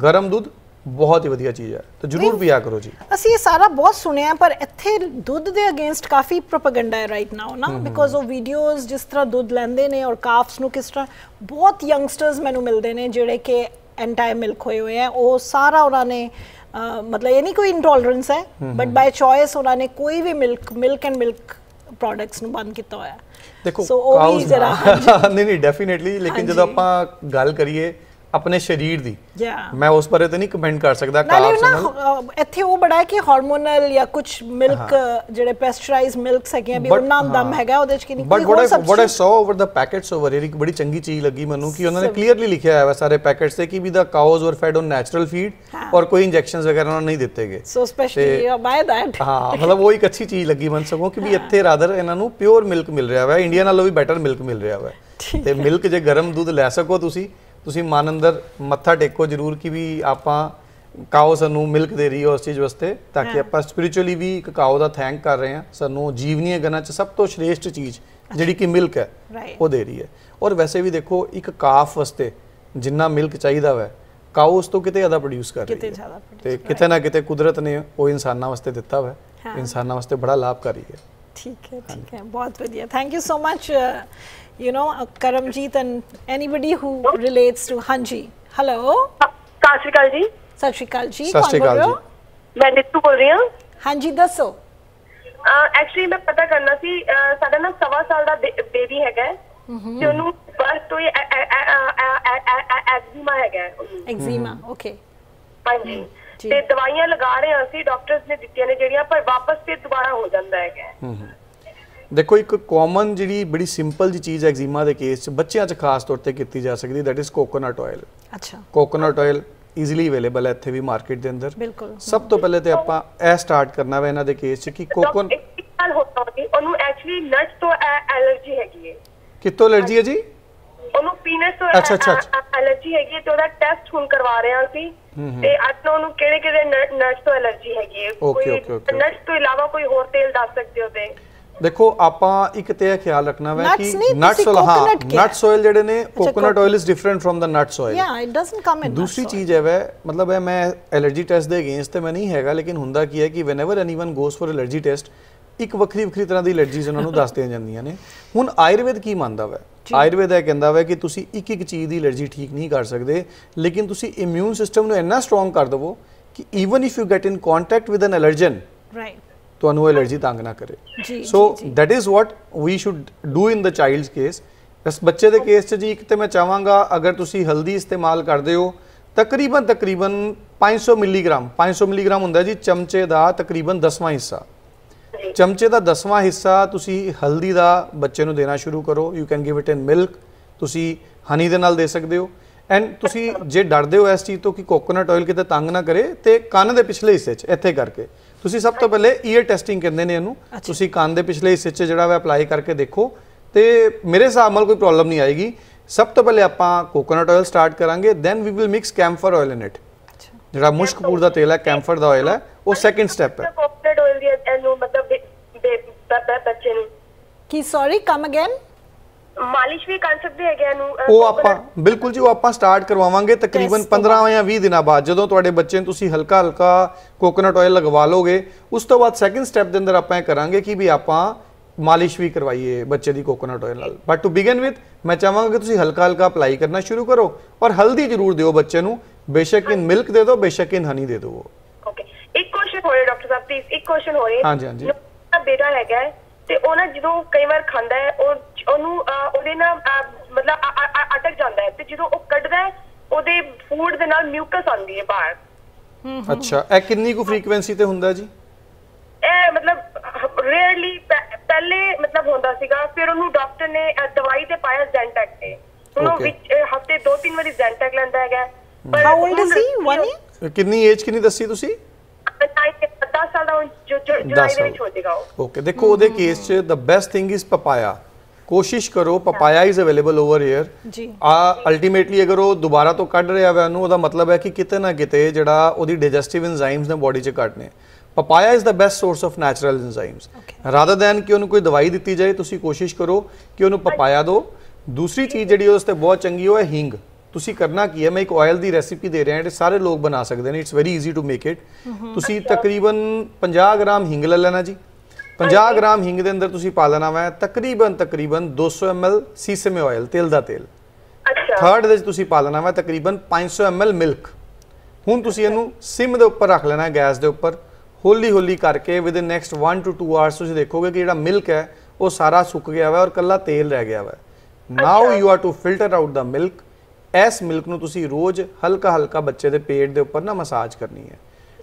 गरम दूध बहुत ही बढ़िया चीज़ है, तो जरूर पिया करो जी। असं ये सारा बहुत सुने पर इत्थे दूध दे अगेंस्ट काफ़ी प्रोपेगेंडा है राइट नाउ ना, बिकॉज ऑफ वीडियोज़ जिस तरह दूध लैंदे ने और काफ्स नू किस तरह बहुत यंगस्टर्स मैनू मिलते हैं जिहड़े के एंटाई मिल्क होए हुए हैं, वो सारा उन्होंने मतलब ये नहीं कोई इनटॉलरेंस है बट बाय चॉइस उन्होंने कोई भी milk milk and milk products नू बंद किया होया। देखो नहीं नहीं डेफिनेटली, लेकिन जब आप गल करिए अपने शरीर दी yeah. मैं उस पर तो नहीं कमेंट कर सकता। इतने वो बड़ा है कि हार्मोनल या कुछ मिल्क जेडे पेस्चराइज मिल्क्स हैगे भी उनना दम हैगा ओदे च कि नहीं। But what what I saw over the packets over एक बड़ी चंगी चीज लगी मैनू कि उन्होंने क्लियरली लिखा है सारे पैकेट्स से कि भी the cows were fed on natural feed और कोई इंजेक्शंस वगैरह उन्होंने नहीं दिते गए। सो स्पेशली बाय दैट हां, मतलब वो एक अच्छी चीज लगी मन सको कि भी इथे रादर इन्हां नू प्योर मिल्क मिल रहा है, इंडिया नालों भी बेटर मिल्क मिल रहा है। ते मिल्क जे गरम दूध ले सको तुसी तुसी मन अंदर मत्था टेको जरूर कि भी आपां काओ सानू मिल्क दे रही है उस चीज़ वास्ते, ताकि आप स्पिरिचुअली भी काओ दा थैंक कर रहे हैं। सानू जीवनीय गणा च सब तो श्रेष्ठ चीज़ जिहड़ी कि मिल्क है वो दे रही है। और वैसे भी देखो एक काफ वास्ते जिन्ना मिल्क चाहिदा है काओ उस तो कितने ज़्यादा प्रोड्यूस कर रही है, तो कितने ना कितने कुदरत ने वो इंसाना वास्ते दिता हुआ है, इंसाना वास्ते बड़ा लाभकारी है। ठीक है, ठीक है, बहुत बढ़िया, thank you so much. You know, Karamjeet and anybody who relates to Hanji. Hello. Sat Shri Akal ji. Sat Shri Akal ji. Sat Shri Akal ji. मैं नितू बोल रही हूँ। हाँ जी दसो। Actually मैं पता करना सी साढ़े ना सवा साल दा baby है क्या? जो नू बस तो ये एक्जिमा है क्या? Eczema, okay. हाँ जी। ते दवाइयाँ लगा रहे हैं सी डॉक्टर्स ने दित्तियाँ ने जेड़ियाँ पर वापस फिर दोबारा हो जाता है क्या? देखो एक कॉमन जी बड़ी सिंपल जी चीज़ एग्जीमा के केस बच्चों खास तौर पर की जा सकती, दैट इज़ कोकोनट ऑयल। अच्छा, कोकोनट ऑयल ईजिली अवेलेबल है इतने भी मार्केट के अंदर। बिल्कुल, सब तो पहले तो आप स्टार्ट करना वा इन्होंने केस कि कोकोन एक्चुअली नट तो एलर्जी हैगी, कितों एलर्जी है जी? अच्छा अच्छा एलर्जी हैगी तो ਉਹਦਾ ਟੈਸਟ ਹੁਣ ਕਰਵਾ ਰਹੇ ਹਾਂ ਸੀ ਤੇ ਅੱਜ ਉਹਨੂੰ ਕਿਹੜੇ ਕਿਹੜੇ ਨਟਸ ਤੋਂ ਐਲਰਜੀ ਹੈਗੀ, ਕੋਈ ਨਟਸ ਤੋਂ ਇਲਾਵਾ ਕੋਈ ਹੋਰ ਤੇਲ ਦੱਸ ਸਕਦੇ ਹੋ? ਤੇ देखो आपा एक ते ख्याल रखना है कि नट्स ऑयल, हाँ नट्स ऑयल जेडे ने coconut oil is different from the nuts oil. या इट डजंट कम इन। दूसरी चीज है वह मतलब है मैं एलर्जी टेस्ट दे अगेंस्ट ते मैं नहीं हैगा, लेकिन हुंदा की है कि whenever anyone goes for allergy test एक वखरी वखरी तरह की एलर्जीज उन्होंने दस दी जांदियां ने। हुण आयुर्वेद की मानदा है, आयुर्वेद यह कहता है कि तुसी एक एक चीज़ की एलर्जी ठीक नहीं कर सकते, लेकिन तुसी इम्यून सिस्टम नूं इन्ना स्ट्रोंग कर दवो कि even if you get in contact with an allergen तो अनु एलर्जी तंग ना करे। So that is what we should do in the child case. इस बच्चे के केस जी एक तो मैं चाहवागा अगर तुम हल्दी इस्तेमाल करते हो तकरीबन तकरीबन पाँच सौ मिलीग्राम पाँच सौ मिलीग्राम होंगे जी चमचे का तकरीबन दसवां हिस्सा, चमचे का दसवां हिस्सा तुम हल्दी का बच्चे को देना शुरू करो। You can give it in milk, तुसी हनी दे नाल दे सकते हो। एंड तुसी जे डरते हो इस चीज़ तो कि कोकोनट ऑयल कितने तंग ना करे तो कान के पिछले हिस्से इत्थे करके तुसी सब तो पहले ईयर टेस्टिंग करने ने इनू। अच्छा। तुसी कान दे पिछले हिस्से च जिहड़ा वे अप्लाई करके देखो तो मेरे हिसाब नाल कोई प्रॉब्लम नहीं आएगी। सब तो पहले आपां कोकोनट ऑयल स्टार्ट करांगे, then we will mix camphor oil in it. अच्छा। जिहड़ा मुश्कपूर दा तेल है कैम्फर दा ऑयल है वो सेकंड स्टेप है। कोकोनट ऑयल दी एनो मतलब बच्चे नु की सॉरी कम अगेन ਮਾਲਿਸ਼ ਵੀ ਕਰ ਸਕਦੇ ਹੈਗੇ ਨੂੰ ਉਹ ਆਪਾਂ ਬਿਲਕੁਲ ਜੀ ਉਹ ਆਪਾਂ ਸਟਾਰਟ ਕਰਵਾਵਾਂਗੇ ਤਕਰੀਬਨ ਪੰਦਰਾਂ ਜਾਂ ਵੀਹ ਦਿਨਾਂ ਬਾਅਦ ਜਦੋਂ ਤੁਹਾਡੇ ਬੱਚੇ ਨੂੰ ਤੁਸੀਂ ਹਲਕਾ ਹਲਕਾ ਕੋਕੋਨਟ ਆਇਲ ਲਗਵਾ ਲੋਗੇ ਉਸ ਤੋਂ ਬਾਅਦ ਸੈਕਿੰਡ ਸਟੈਪ ਦੇ ਅੰਦਰ ਆਪਾਂ ਇਹ ਕਰਾਂਗੇ ਕਿ ਵੀ ਆਪਾਂ ਮਾਲਿਸ਼ ਵੀ ਕਰਵਾਈਏ ਬੱਚੇ ਦੀ ਕੋਕੋਨਟ ਆਇਲ ਨਾਲ। ਬਟ ਟੂ ਬਿਗਨ ਵਿਦ ਮੈਂ ਚਾਹਾਂਗਾ ਕਿ ਤੁਸੀਂ ਹਲਕਾ ਹਲਕਾ ਅਪਲਾਈ ਕਰਨਾ ਸ਼ੁਰੂ ਕਰੋ ਔਰ ਹਲਦੀ ਜ਼ਰੂਰ ਦਿਓ ਬੱਚੇ ਨੂੰ ਬੇਸ਼ੱਕ ਇਨ ਮਿਲਕ ਦੇ ਦਿਓ ਬੇਸ਼ੱਕ ਇਨ ਹਨੀ ਦੇ ਦਿਓ। ਓਕੇ ਇੱਕ ਕੁਐਸਚਨ ਹੋਏ ਡਾਕਟਰ ਸਾਹਿਬ ਪਲੀਜ਼ ਇੱਕ ਕੁਐਸਚਨ ਹੋਏ ਹਾਂਜੀ ਹਾਂਜੀ ਬੇਟਾ ਹੈਗਾ ਤੇ ਉਹਨਾਂ ਜਦੋਂ ਕਈ ਵਾਰ ਖਾਂਦਾ ਹੈ ਉਹ ਉਹਨੂੰ ਉਹਦੇ ਨਾਲ ਮਤਲਬ ਅਟਕ ਜਾਂਦਾ ਹੈ ਤੇ ਜਦੋਂ ਉਹ ਕੱਢਦਾ ਹੈ ਉਹਦੇ ਫੂਡ ਦੇ ਨਾਲ ਮਿਊਕਸ ਆਉਂਦੀ ਹੈ ਬਾਹਰ। ਅੱਛਾ ਇਹ ਕਿੰਨੀ ਕੁ ਫ੍ਰੀਕੁਐਂਸੀ ਤੇ ਹੁੰਦਾ ਜੀ? ਇਹ ਮਤਲਬ ਰੇਅਰਲੀ ਪਹਿਲੇ ਮਤਲਬ ਹੁੰਦਾ ਸੀਗਾ ਫਿਰ ਉਹਨੂੰ ਡਾਕਟਰ ਨੇ ਦਵਾਈ ਤੇ ਪਾਇਆ ਜ਼ੈਂਟੈਕ ਤੇ ਹੁਣ ਉਹ ਵਿੱਚ ਹਫਤੇ ਦੋ ਤਿੰਨ ਵਾਰੀ ਜ਼ੈਂਟੈਕ ਲੈਂਦਾ ਹੈਗਾ। How old is he one ਕਿੰਨੀ ਏਜ ਕਿੰਨੀ ਦੱਸੀ ਤੁਸੀਂ? दस साल ਦਾ ਜੋ ਜੁਲਾਈ ਦੇ ਵਿੱਚ ਹੋ ਜਾਏਗਾ। ओके देखो ਉਹਦੇ ਕੇਸ ਚ the best thing is papaya. कोशिश करो papaya is available over year. Ultimately अगर वो दोबारा तो कट रहा है उन्होंने ਉਹਦਾ मतलब है कि कितने ना कितने ਜਿਹੜਾ ਉਹਦੀ ਡਾਈਜੈਸਟਿਵ ਐਂਜ਼ਾਈਮਸ ਨੇ ਬੋਡੀ ਚ ਘਟਨੇ। Papaya is the best source of natural enzymes. Rather than कि उन्होंने कोई दवाई दी जाए तुसी कोशिश करो कि उन्होंने पपाया दो। दूसरी चीज़ जी उसते बहुत चंगी हो है हींग। तुसी करना की है मैं एक ऑयल की रेसिपी दे रहा है सारे लोग बना सकते हैं it's very easy to make it. तुसी तकरीबन पचास ग्राम हींग ले लेना जी। पचास ग्राम हींग के अंदर तुसी पा लेना वै तकरीबन तकरीबन दो सौ एम एल सीसम ऑयल तेल का तेल। थर्ड तुसी पा लेना वै तकरीबन पाँच सौ एम एल मिल्क। हुण तुसी इहनूं सिम के उपर रख लेना गैस के उपर हौली हौली करके within next one two two hours तुम देखोगे कि जो मिल्क है वो सारा सुक गया है और कला तेल रह गया है। Now you are to filter out the milk. इस मिल्क को तुम रोज़ हल्का हल्का बच्चे के पेट के उपर ना मसाज करनी है।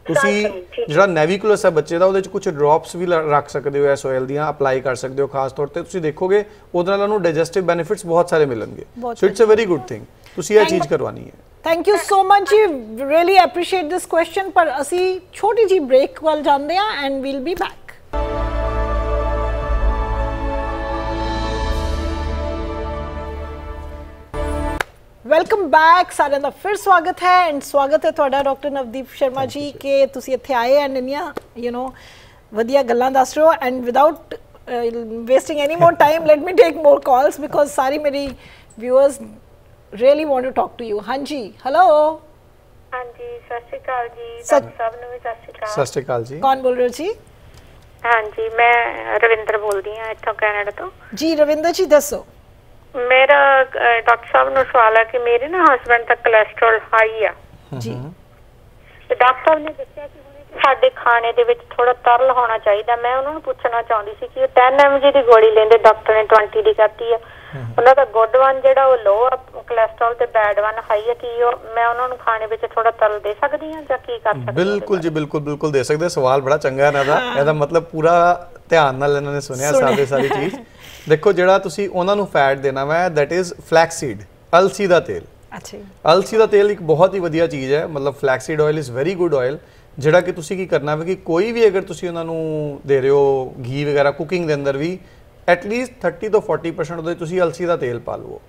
तुम जो नेविकुलस है बच्चे का वो कुछ ड्रॉप्स भी रख सकते हो इस ऑयल दियाँ अपलाई कर सकते हो खास तौर पर तुम देखोगे वो डाइजेस्टिव बेनीफिट्स बहुत सारे मिलेंगे। So it's a very good thing तुम यह चीज़ करवानी है। थैंक यू सो मच जी रियली एप्रीशिएट दिस क्वेश्चन पर असी छोटी जी ब्रेक वाल जाते हैं and we'll be back. Welcome back सारे का फिर स्वागत है एंड स्वागत है थोड़ा डॉक्टर नवदीप शर्मा जी के तुसी इत्थे आए एंड इन्नियां यू नो वधिया गल्लां दस रहे हो and without wasting any more time let me take more calls because सारी मेरी viewers really want to talk to you। हाँ जी हेलो हाँ जी सत श्री अकाल जी। सब नूं सत श्री अकाल। सत श्री अकाल जी। कौन बोल रहे हो जी? हाँ जी मैं रविंदर बोल रही हूँ इत्थों कैनेडा तो। जी रविंदर जी दसो। मेरा डॉक्टर साहब नूं सवाल है कि मेरे ना हस्बैंड का कोलेस्ट्रॉल हाई है जी। डॉक्टर साहब ने दस्सिया कि साडे खाने दे विच थोड़ा तरल होना चाहिए। मैं उन्होंने पूछना चाहती सी कि दस एम जी की गोली लेंदे डॉक्टर ने बीस की करती है उन्हों का गुड वन जेड़ा वो लो कोलेस्ट्रॉल ते बैड वन हाई है कि मैं उन्होंने खाने विच थोड़ा तरल दे सकदी हां जां की कर सकदी? बिल्कुल जी बिल्कुल बिल्कुल दे सकदे। सवाल बड़ा चंगा है ना दा एदा मतलब पूरा ध्यान नाल इन्हां ने सुनिया सारे सारी चीज। देखो जेड़ा तुसी उन्हां नूं फैट देना वा दैट इज फ्लैक्स सीड अलसी दा तेल। अच्छा अलसी दा तेल एक बहुत ही वधिया चीज़ है मतलब flax seed oil is very good oil. ਜਿਹੜਾ कि ਤੁਸੀਂ ਕੀ ਕਰਨਾ ਵਾ कि कोई भी अगर ਤੁਸੀਂ ਉਹਨਾਂ ਨੂੰ ਦੇ ਰਹੇ ਹੋ घी वगैरह कुकिंग ਦੇ ਅੰਦਰ भी ਐਟਲੀਸਟ तीस ਤੋਂ चालीस परसेंट ਉਹਦੇ ਤੁਸੀਂ ਅਲਸੀ ਦਾ ਤੇਲ ਪਾ ਲਵੋ।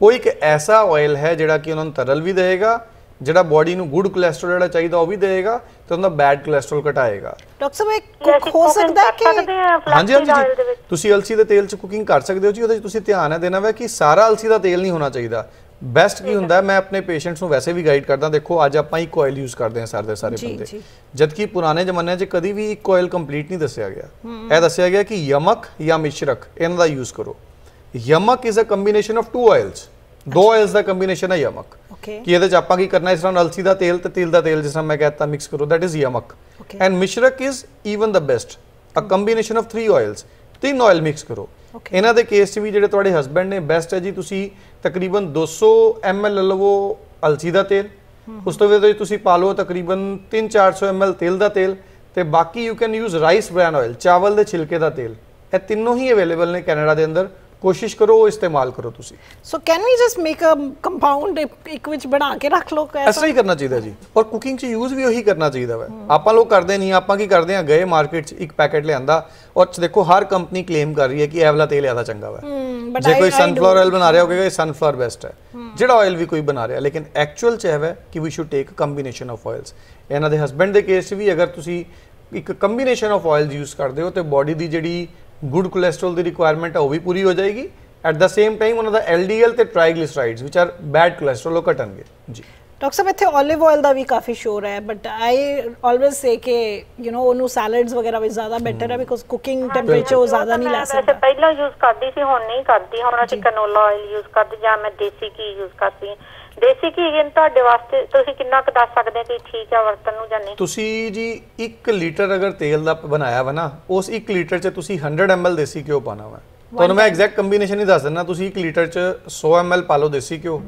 ਕੋਈ ਇੱਕ ਐਸਾ ਆਇਲ ਹੈ ਜਿਹੜਾ ਕਿ ਉਹਨਾਂ ਨੂੰ ਤਰਲ ਵੀ ਦੇਵੇਗਾ ਜਿਹੜਾ ਬੋਡੀ ਨੂੰ ਗੁੱਡ ਕੋਲੇਸਟ੍ਰੋਲ ਜਿਹੜਾ ਚਾਹੀਦਾ ਉਹ ਵੀ ਦੇਵੇਗਾ ਤੇ ਉਹਨਾਂ ਦਾ ਬੈਡ ਕੋਲੇਸਟ੍ਰੋਲ ਘਟਾਏਗਾ। ਡਾਕਟਰ ਸਾਹਿਬ ਇੱਕ ਕੁਕ ਹੋ ਸਕਦਾ ਹੈ ਕਿ ਹਾਂਜੀ ਹਾਂਜੀ ਤੁਸੀਂ ਅਲਸੀ ਦੇ ਤੇਲ 'ਚ ਕੁਕਿੰਗ ਕਰ ਸਕਦੇ ਹੋ ਜੀ। ਉਹਦੇ 'ਚ ਤੁਸੀਂ ਧਿਆਨ ਹੈ ਦੇਣਾ ਵਾ ਕਿ ਸਾਰਾ ਅਲਸੀ ਦਾ ਤੇਲ ਨਹੀਂ ਹੋਣਾ ਚਾਹੀਦਾ। बेस्ट की होंगे मैं अपने पेशेंट्स को वैसे भी गाइड करता देखो अज आप एक ऑयल यूज करते हैं सारे सारे बंदे जबकि पुराने जमाने च कभी भी एक ऑयल कंप्लीट नहीं दसिया गया। यह दसिया गया कि यमक या मिश्रक इनका यूज करो। यमक is a combination of two oils दो ऑयल्स का कंबीनेशन है यमक कि ये आप करना इस तरह अलसी का तेल तो तिल का तेल जिस तरह मैं कहता मिक्स करो दैट इज यमक। एंड मिश्रक is even the best a combination of three oils तीन ऑयल मिक्स करो। इन्हां दे केस भी जिहड़े तुहाडे हस्बैंड ने बेस्ट है जी तुसी तकरीबन दो सौ एम एल लवो अलसी का तेल उस तो बाद तुसी पा लो तकरीबन तीन चार सौ एम एल तेल का तेल तो बाकी you can use rice bran oil चावल के छिलके का तेल। ये तीनों ही अवेलेबल ने कैनेडा के अंदर कोशिश करो इस्तेमाल करो। So can we just make a compound एक विच बना के रख लो ऐसा ही करना चाहिए जी। और कुकिंग च यूज़ भी वही करना चाहिए वै आप लोग करते नहीं आप की करते हैं गए मार्केट एक पैकेट लिया और देखो हर कंपनी क्लेम कर रही है कि एवला तेल ज़्यादा चंगा वै। जो कोई सनफ्लावर ऑयल बना रहा होगा सनफ्लावर बेस्ट है जो ऑयल भी कोई बना रहा है लेकिन एक्चुअल च है कि we should take combination of oils. इन्होंने हसबैंड के केस भी अगर तुम एक कंबीनेशन ऑफ ऑयल्स यूज करते हो तो बॉडी की जी गुड कोलेस्ट्रॉल की रिक्वायरमेंट है वह भी पूरी हो जाएगी At the same time, one of the L D L the triglycerides, which are bad cholesterol or cutenge. Doctor साहब इतने olive oil दा भी काफी शोर है, but I always say के you know उन्हों salads वगैरह भी ज़्यादा better है, because cooking temperature वो ज़्यादा नहीं ला सकता। पहला use करती थी, होन नहीं करती, होना चाहिए canola oil use करती, जहाँ मैं देसी की use करती हूँ। देसी की ये तो डिवास्टे, तो उसी किन्ना कदा सकते हैं कि ठीक है वर्तन हो जाने। तुसी जी एक लीटर अगर तेल दा बनाया बना, उस एक लीटर चे तुसी one hundred M L देसी क्यों पाना हुआ? तो उनमें exact combination ही दासन ना, तुसी एक लीटर चे one hundred M L पालो देसी क्यों,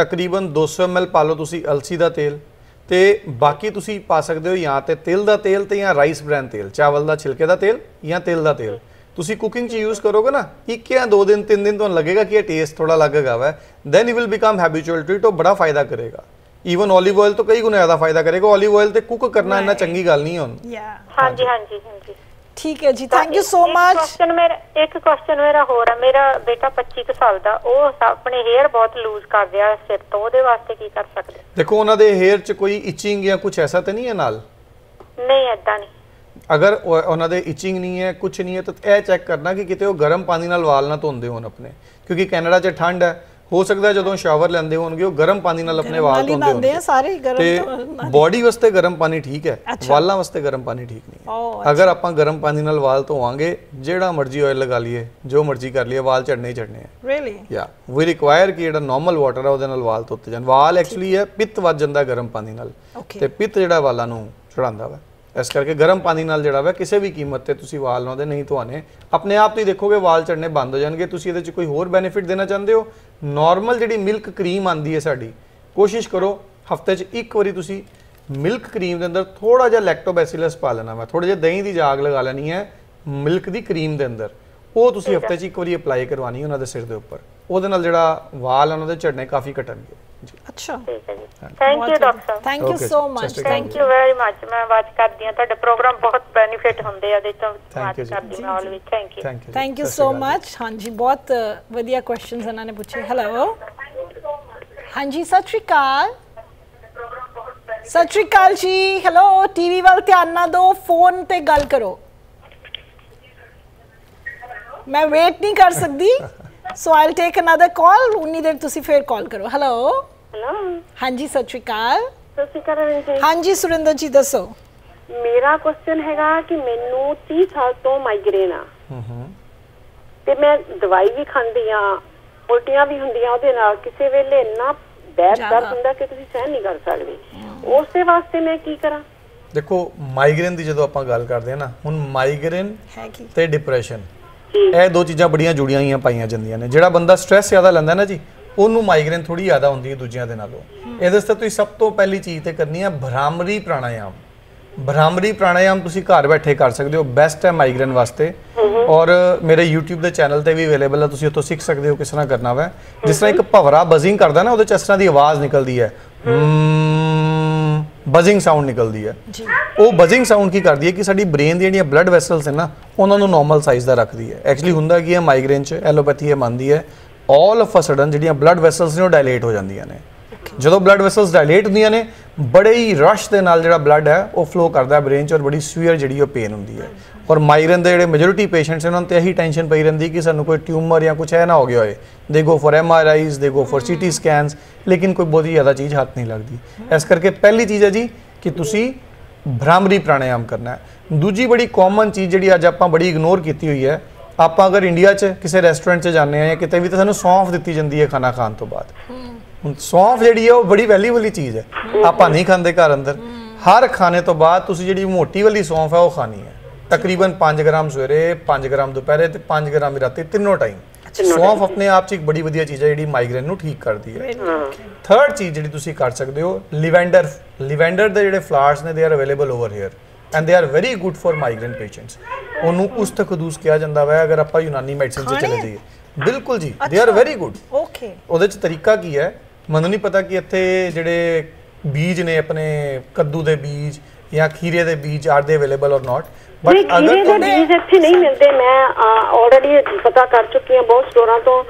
तकरीबन two hundred M L पालो तुसी अलसी दा तेल, ते बाकी तुसी पा सकते हो यहाँ ते तेल दा तेल ते यहाँ राइस ब्रांड तेल, चावल दा छिलके दा तेल, यहाँ तेल दा तेल। तुसी कुकिंग चीज़ यूज़ करोगे ना, एक या दो दिन तीन दिन तो लगेगा कि ये टेस्ट थोड़ा लगेगा वह, then it will become habitual to it, तो बड़ा फायदा करेगा। Even olive oil तो कई गुना ज़्यादा फायदा करेगा, olive oil तो कुक करना इतना चंगी गाल नहीं है उन। हाँ जी हाँ जी हाँ जी। ठीक है जी, thank you so much। Question मेरा एक क्वेश्चन मेरा हो रहा, मेरा बेटा पच्चीस साल दा, वो अपने हेयर बहुत लूज कर दिया है सिर, तो उधर वास्ते की कर सकते? देखो उन्हें दे हेयर च कोई इचिंग या कुछ ऐसा तो नहीं है नाल? नहीं ऐसा नहीं। अगर उन्हें इचिंग नहीं है कुछ नहीं है तो यह चेक करना कि कितने गर्म पानी नाल वाल ना धोंदे होन अपने, क्योंकि कैनेडा च ठंड है, हो सकता है जो शावर लेंदे होणगे गर्म पानी नाल अपने वाल धोंदे होण। बॉडी वास्ते गर्म पानी ठीक है, वालों वास्ते गर्म पानी ठीक नहीं है। अगर आप गर्म पानी नाल वाल धोवांगे, जिहड़ा मर्जी ऑयल लगा लीए, जो मर्जी कर लीए, वाल झड़ने ही झड़ने हैं। या वी रिक्वायर कि जिहड़ा नॉर्मल वाटर है उहदे नाल वाल धोते जाण। वाल एक्चुअली है पित्त वध जांदा गर्म पानी नाल, ते पित्त जिहड़ा वालां नूं चढ़ांदा वा, इस करके गर्म पानी नाल जड़ा हुआ किसी भी कीमत ते तुसी वाल ना दे नहीं तो आने अपने आप ही देखोगे वाल चढ़ने बंद हो जाएंगे। तुसी इहदे च कोई होर बेनीफिट देना चाहते हो, नॉर्मल जिहड़ी मिल्क क्रीम आंदी है साड़ी, कोशिश करो हफ्ते च एक बारी तुसी मिल्क क्रीम दे अंदर थोड़ा जिहा लैक्टोबैसिलस पा लेना वा, थोड़े जिहे दही दी जाग लगा लेनी है मिल्क दी क्रीम दे अंदर, वो तुसी हफ्ते च एक बारी अप्लाई करवानी है उन्हां दे सिर दे उपर, उहदे नाल जिहड़ा वाल उन्हां दे झड़ने काफ़ी घटणगे। अच्छा, thank you doctor, thank you so much, thank you very much. मैं बात कर दिया ਤੁਹਾਡੇ ਪ੍ਰੋਗਰਾਮ ਬਹੁਤ ਬੈਨੀਫਿਟ ਹੁੰਦੇ ਆ, ਦੇ ਤੋਂ ਬਾਤ ਕਰਦੀ ਮੈਂ always. Thank you, thank you so much. ਹਾਂਜੀ, ਬਹੁਤ ਵਧੀਆ ਕੁਐਸਚਨਸ ਇਹਨਾਂ ਨੇ ਪੁੱਛੇ। ਹੈਲੋ, ਹਾਂਜੀ, ਸਤਿ ਸ਼੍ਰੀ ਅਕਾਲ, ਸਤਿ ਸ਼੍ਰੀ ਅਕਾਲ ਜੀ। ਹੈਲੋ, ਟੀਵੀ ਵੱਲ ਧਿਆਨ ਨਾ ਦਿਓ, ਫੋਨ ਤੇ ਗੱਲ ਕਰੋ। ਮੈਂ ਵੇਟ ਨਹੀਂ ਕਰ ਸਕਦੀ, so I'll take another call. उन्हीं देर तुसी फिर call करो। Hello. Hello. हाँ जी, सत श्री अकाल। सत श्री अकाल। हाँ जी, सुरेंद्र जी दसो। मेरा question हैगा कि मैंनू तीस साल तो माइग्रेन आ। हम्म। ते मैं दवाई भी खांदी हाँ, उल्टियाँ भी होंदी हाँ, उधर ना किसी वेले ना बैड दर्द होंदा कि तुसी सहन नहीं कर सकते। उससे वास्ते मैं की करा? देखो माइग्रेन दी जो अपन गल करदे हैं ना, हुण माइग्रेन ते डिप्रेशन ਇਹ ਦੋ ਚੀਜ਼ਾਂ ਬੜੀਆਂ ਜੁੜੀਆਂ ਹੋਈਆਂ ਪਾਈਆਂ ਜਾਂਦੀਆਂ ਨੇ। ਜਿਹੜਾ ਬੰਦਾ ਸਟ्रेस ਜ਼ਿਆਦਾ ਲੈਂਦਾ ਨਾ ਜੀ, ਉਹਨੂੰ ਮਾਈਗ੍ਰੇਨ ਥੋੜੀ ਜ਼ਿਆਦਾ ਹੁੰਦੀ ਹੈ ਦੂਜਿਆਂ ਦੇ ਨਾਲੋਂ। ਇਹਦੇ ਵਾਸਤੇ ਤੁਸੀਂ ਸਭ ਤੋਂ ਪਹਿਲੀ ਚੀਜ਼ ਤੇ ਕਰਨੀ ਹੈ ਭ੍ਰਾਮਰੀ ਪ੍ਰਾਣਾਯਾਮ। ਭ੍ਰਾਮਰੀ ਪ੍ਰਾਣਾਯਾਮ ਤੁਸੀਂ ਘਰ ਬੈਠੇ ਕਰ ਸਕਦੇ ਹੋ, ਬੈਸਟ ਹੈ ਮਾਈਗ੍ਰੇਨ ਵਾਸਤੇ। ਔਰ ਮੇਰੇ YouTube ਦੇ ਚੈਨਲ ਤੇ ਵੀ ਅਵੇਲੇਬਲ ਹੈ, ਤੁਸੀਂ ਉੱਥੋਂ ਸਿੱਖ ਸਕਦੇ ਹੋ ਕਿਸ ਤਰ੍ਹਾਂ ਕਰਨਾ ਵਾ। ਜਿਸ ਤਰ੍ਹਾਂ ਇੱਕ ਭਵਰਾ ਬਜ਼ਿੰਗ ਕਰਦਾ ਨਾ, ਉਹਦੇ ਚ ਇਸ ਤਰ੍ਹਾਂ ਦੀ ਆਵਾਜ਼ ਨਿਕਲਦੀ ਹੈ, बजिंग साउंड निकलती है। वो बजिंग साउंड की करती है कि साड़ी ब्रेन दी जिहड़ियां ब्लड वैसल्स हैं ना, उन्होंने नॉर्मल साइज़ दा रखती है। एक्चुअली हुंदा की है माइग्रेन च एलोपैथी है मानती है, ऑल ऑफ अ सडन जिहड़ियां ब्लड वैसल्स ने वो डायलेट हो जांदियां ने। जो ब्लड वैसल्स डायलेट हुंदियां ने, बड़े ही रश दे नाल जिहड़ा ब्लड है वो फ्लो करता है ब्रेन च, और बड़ी सीवियर जिहड़ी वो पेन हुंदी है। और माइग्रेन दे जिहड़े मेजोरिटी पेशेंट्स हैं उन्हां ते यही टेंशन पई रहिंदी कि सानू कोई ट्यूमर या कुछ है ना हो गया होए। They go for M R Is, they go for C T scans, लेकिन कोई बहुत ही ज़्यादा चीज़ हाथ नहीं लगती। इस करके पहली चीज़ है जी कि तुसी भ्रामरी प्राणायाम करना है। दूजी बड़ी कॉमन चीज़ जिहड़ी अज आपां बड़ी इग्नोर कीती हुई है, आप अगर इंडिया च किसी रेस्टोरेंट च जाने हैं या कितें भी, तो सानू सौंफ दित्ती जांदी है खाना खाण तों बाद। सौंफ जी बड़ी वैल्यूएबल चीज़ है, आप नहीं खाते घर अंदर। हर खाने तो बाद जी मोटी वाली सौंफ है वो खानी है, तकरीबन पाँच ग्राम सवेरे, पाँच ग्राम दोपहरे, पाँच ग्राम रात, तीनों टाइम। सौंफ अपने आप एक बड़ी वधिया चीज़ है जी माइग्रेन को ठीक करती है। थर्ड चीज़ जी तुसी कर सकते हो लिवेंडर। लिवेंडर के जो फ्लावर्स ने, they are available over here and they are very good for migraine patients. उन्होंने उस तकदूस कहा जाता है अगर आप यूनानी मेडिसिन से चले जाइए। बिल्कुल जी, they are very good. Okay, तरीका की है मनु नहीं पता कि इत्थे जिहड़े बीज ने अपने कद्दू दे बीज या खीरे दे बीज are they available or not, but अगर खीरे दे बीज अच्छे नहीं मिलते। मैं ऑलरेडी पता कर चुकी हूं बहुत स्टोरां तो,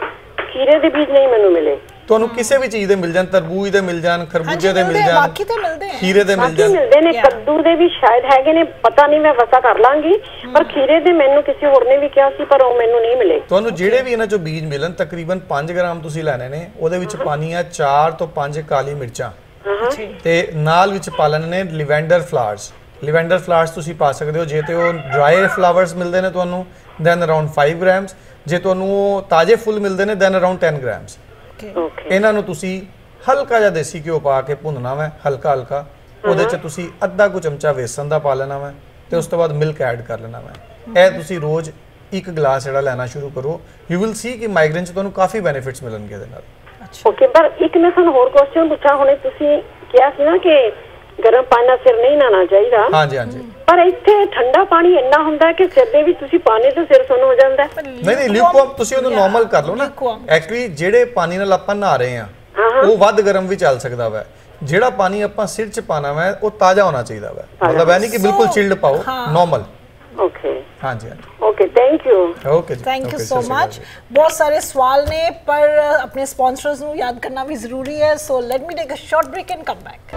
खीरे दे बीज नहीं मैनू मिले। ਤੁਹਾਨੂੰ ਕਿਸੇ ਵੀ ਚੀਜ਼ ਦੇ ਮਿਲ ਜਾਣ, ਤਰਬੂਜ ਦੇ ਮਿਲ ਜਾਣ, ਖਰਬੂਜੇ ਦੇ ਮਿਲ ਜਾਣ, ਬਾਕੀ ਤੇ ਮਿਲਦੇ ਨੇ, ਖੀਰੇ ਦੇ ਮਿਲ ਜਾਣ, ਮਿਲਦੇ ਨੇ, ਕੱਦੂ ਦੇ ਵੀ ਸ਼ਾਇਦ ਹੈਗੇ ਨੇ, ਪਤਾ ਨਹੀਂ, ਮੈਂ ਵਸਾ ਕਰ ਲਾਂਗੀ, ਪਰ ਖੀਰੇ ਦੇ ਮੈਨੂੰ ਕਿਸੇ ਹੋਰ ਨੇ ਵੀ ਕਿਹਾ ਸੀ ਪਰ ਉਹ ਮੈਨੂੰ ਨਹੀਂ ਮਿਲੇ। ਤੁਹਾਨੂੰ ਜਿਹੜੇ ਵੀ ਇਹਨਾਂ ਚੋਂ ਬੀਜ ਮਿਲਣ ਤਕਰੀਬਨ ਪੰਜ ਗ੍ਰਾਮ ਤੁਸੀਂ ਲੈਣੇ ਨੇ, ਉਹਦੇ ਵਿੱਚ ਪਾਣੀ ਆ ਚਾਰ ਤੋਂ ਪੰਜ ਕਾਲੀ ਮਿਰਚਾਂ ਤੇ ਨਾਲ ਵਿੱਚ ਪਾ ਲੈਣੇ ਨੇ ਲਿਵੈਂਡਰ ਫਲਾਵਰਸ। ਲਿਵੈਂਡਰ ਫਲਾਵਰਸ ਤੁਸੀਂ ਪਾ ਸਕਦੇ ਹੋ, ਜੇ ਤੇ ਉਹ ਡਰਾਈ ਫਲਾਵਰਸ ਮਿਲਦੇ ਨੇ ਤੁਹਾਨੂੰ ਦੈਨ ਅਰਾਊਂਡ ਪੰਜ ਗ੍ਰਾਮਸ, ਜੇ ਤੁਹਾਨੂੰ ਉਹ ਤਾਜ਼ੇ ਫੁੱਲ ਮਿਲਦੇ ਨੇ ਦੈਨ ਅਰਾਊਂਡ ਦਸ ਗ੍ਰਾਮਸ। ਇਹਨਾਂ ਨੂੰ ਤੁਸੀਂ ਹਲਕਾ ਜਿਹਾ ਦੇਸੀ ਘਿਓ ਪਾ ਕੇ ਭੁੰਨਣਾ ਵਾ, ਹਲਕਾ ਹਲਕਾ, ਉਹਦੇ 'ਚ ਤੁਸੀਂ ਅੱਧਾ ਕੁ ਚਮਚਾ ਵੇਸਣ ਦਾ ਪਾ ਲੈਣਾ ਵਾ ਤੇ ਉਸ ਤੋਂ ਬਾਅਦ ਮਿਲਕ ਐਡ ਕਰ ਲੈਣਾ ਵਾ। ਇਹ ਤੁਸੀਂ ਰੋਜ਼ ਇੱਕ ਗਲਾਸ ਜਿਹੜਾ ਲੈਣਾ ਸ਼ੁਰੂ ਕਰੋ, ਯੂ ਵਿਲ ਸੀ ਕਿ ਮਾਈਗ੍ਰੇਨ 'ਚ ਤੁਹਾਨੂੰ ਕਾਫੀ ਬੈਨੀਫਿਟਸ ਮਿਲਣਗੇ ਇਹਦੇ ਨਾਲ। ਓਕੇ, ਪਰ ਇੱਕ ਮੈਂ ਤੁਹਾਨੂੰ ਹੋਰ ਕੁਐਸਚਨ ਪੁੱਛਾਂ, ਹੁਣੇ ਤੁਸੀਂ ਕਿਹਾ ਸੀ ਨਾ ਕਿ ਗਰਮ ਪਾਣੀ ਨਾਲ ਸਿਰ ਨਹੀਂ ਨਹਾਉਣਾ ਚਾਹੀਦਾ। ਹਾਂਜੀ ਹਾਂਜੀ, ਪਰ ਇੱਥੇ ਠੰਡਾ ਪਾਣੀ ਇੰਨਾ ਹੁੰਦਾ ਕਿ ਸਿਰ ਦੇ ਵਿੱਚ ਤੁਸੀਂ ਪਾਣੀ ਤੋਂ ਸਿਰ ਸੁੰਨ ਹੋ ਜਾਂਦਾ। ਨਹੀਂ ਨਹੀਂ, ਲਿਕੁਅਮ ਤੁਸੀਂ ਉਹਨੂੰ ਨਾਰਮਲ ਕਰ ਲਓ ਨਾ। ਐਕਚੁਅਲੀ ਜਿਹੜੇ ਪਾਣੀ ਨਾਲ ਆਪਾਂ ਨਹਾ ਰਹੇ ਆ ਉਹ ਵੱਧ ਗਰਮ ਵੀ ਚੱਲ ਸਕਦਾ ਵਾ, ਜਿਹੜਾ ਪਾਣੀ ਆਪਾਂ ਸਿਰ 'ਚ ਪਾਣਾ ਵਾ ਉਹ ਤਾਜ਼ਾ ਹੋਣਾ ਚਾਹੀਦਾ ਵਾ, ਮਤਲਬ ਇਹ ਨਹੀਂ ਕਿ ਬਿਲਕੁਲ ਚਿਲਡ ਪਾਓ, ਨਾਰਮਲ। ਓਕੇ, ਹਾਂਜੀ ਹਾਂਜੀ, okay, thank you. Okay, thank you so much. ਬਹੁਤ ਸਾਰੇ ਸਵਾਲ ਨੇ ਪਰ ਆਪਣੇ ਸਪਾਂਸਰਸ ਨੂੰ ਯਾਦ ਕਰਨਾ ਵੀ ਜ਼ਰੂਰੀ ਹੈ, so let me take a short break and come back.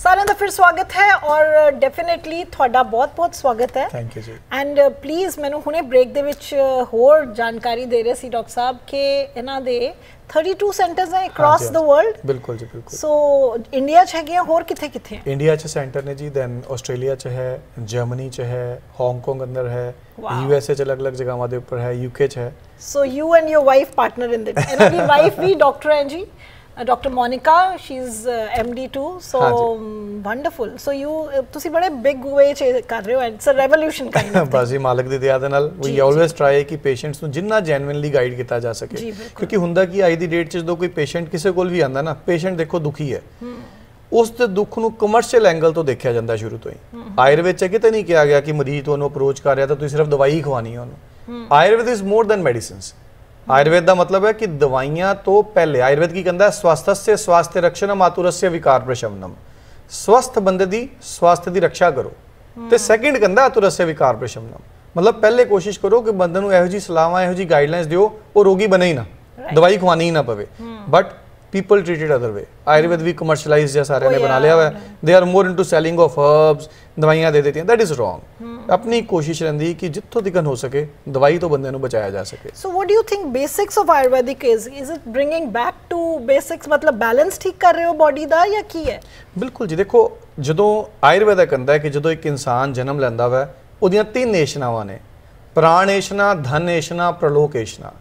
सारे का फिर स्वागत है और डेफिनेटली थोड़ा बहुत बहुत स्वागत है। थैंक यू जी। एंड प्लीज़ मैंने हुणे ब्रेक दे विच होर जानकारी दे रहे सी डॉक्टर साहब के इन्हां दे बत्तीस सेंटर्स हैं अक्रॉस द वर्ल्ड। बिल्कुल जी बिल्कुल। सो इंडिया च हैगे होर किथे किथे? इंडिया च सेंटर ने जी, दैन ऑस्ट्रेलिया च है, जर्मनी च है, हांगकांग अंदर है, यूएसए च अलग अलग जगहों के उपर है, यूके च है। So you and your wife partner in this, इन्हां दी वाइफ भी डॉक्टर हैं जी, doctor Monika, she is M D too. So wonderful. So you तुसी बड़े बिग वे च कर रहे हो, it's a revolution kind of. बस जी मालिक दी दया दे नाल वी ऑलवेज ट्राई कि पेशेंट्स नू जिन्ना जेन्युइनली गाइड किया जा सके, क्योंकि हुंदा कि आज दी डेट च जो कोई पेशेंट किसी कोल भी आंदा ना, पेशेंट देखो दुखी है, उस ते दुख नू कमर्शियल एंगल तो देखा जाता शुरू तो ही। आयुर्वेद च किते नहीं कहा गया कि मरीज तुहानू अप्रोच कर रहा तो तुसी सिर्फ दवाई ही खवानी है उहनू। Ayurveda is more than medicines. Ayurveda का मतलब है कि दवाइयाँ तो पहले, आयुर्वेद की कहता है स्वास्थ्य स्वास्थ्य रक्षणम आतुरस्य विकार प्रशमनम, स्वस्थ बंदे दी स्वास्थ्य की रक्षा करो। तो सैकेंड कहता आतुरस्य विकार प्रशमनम, मतलब पहले कोशिश करो कि बंदे नू इहो जी सलाह इहो जी गाइडलाइंस दिओ, वो रोगी बने ही ना, दवाई खवानी ही ना पवे। But people treated other way, Ayurveda भी कमर्शलाइज जैसा सारे ने बना लिया हुआ है, they are more into selling of herbs, दवाइयाँ दे देती हैं, दैट इज़ रॉन्ग। अपनी कोशिश रही कि जितों तिकन हो सके दवाई तो बंदे को बचाया जा सके। So what do you think basics of Ayurvedic is is it bringing back to basics, मतलब बैलेंस ठीक कर रहे हो बॉडी का या की है? बिल्कुल जी, देखो जो आयुर्वेद कहता है कि जो एक इंसान जन्म लैंदा वा उहदियां तीन ऐशनावां ने, प्राण ऐशना, धन ऐशना, प्रलोक ऐशना।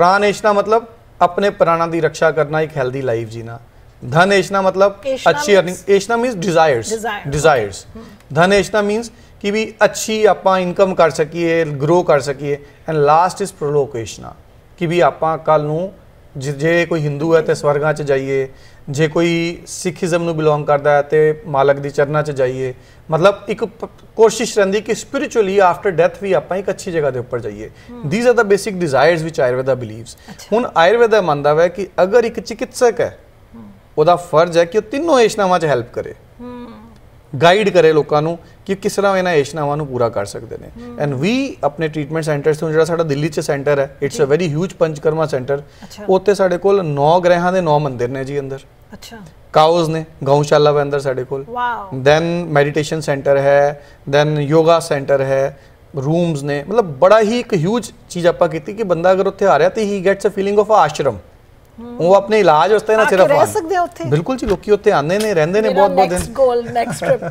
प्राण ऐशना मतलब अपने प्राणा की रक्षा करना, एक हेल्दी लाइफ जीना। धन ऐशना मतलब अच्छी अर्निंग, ऐशना मीन्स डिजायर्स, डिजायर्स। धन ऐशना मीन्स कि भी अच्छी आपां इनकम कर सकीए, ग्रो कर सकीए। एंड लास्ट इज प्रलोक ऐशना कि भी आपां कल नूं जे कोई हिंदू है तो स्वर्गां च जाइए, जे कोई सिखिज़म नूं बिलोंग करता है तो मालक दी चरना च जाइए। मतलब एक कोशिश रहिंदी कि स्पिरिचुअली आफ्टर डेथ भी आपां एक अच्छी जगह के उपर जाइए। These are the basic desires which Ayurveda believes. हुण आयुर्वेदा मानदा है कि अगर एक चिकित्सक है उहदा फर्ज है कि तीनों ऐशनावां च हैल्प करे, गाइड करे लोगों को कि किस तरह इन्होंने ऐशनावां नूं पूरा कर सकते हैं। एंड वी अपने ट्रीटमेंट सेंटर्स तो जो साडा दिल्ली च सेंटर है, it's a very huge panchakarma centre, उत्थे साडे कोल नौ ग्रहां दे नौ मंदिर ने जी अंदर। अच्छा। काउज ने गौशाला वे अंदर साडे कोल, दैन मेडिटेशन सेंटर है, दैन योगा सेंटर है, रूम्स ने, मतलब बड़ा ही एक ह्यूज चीज़ आपां कीती कि बंदा अगर उत्थे आ रहा तो ही gets a feeling of ashram. वो अपने इलाज वास्ते ना सिर्फ रह सकदे उत्थे। बिल्कुल जी, लोकी उत्थे आंदे ने, रहंदे ने बहुत बहुत दिन। नेक्स्ट गोल, नेक्स्ट ट्रिप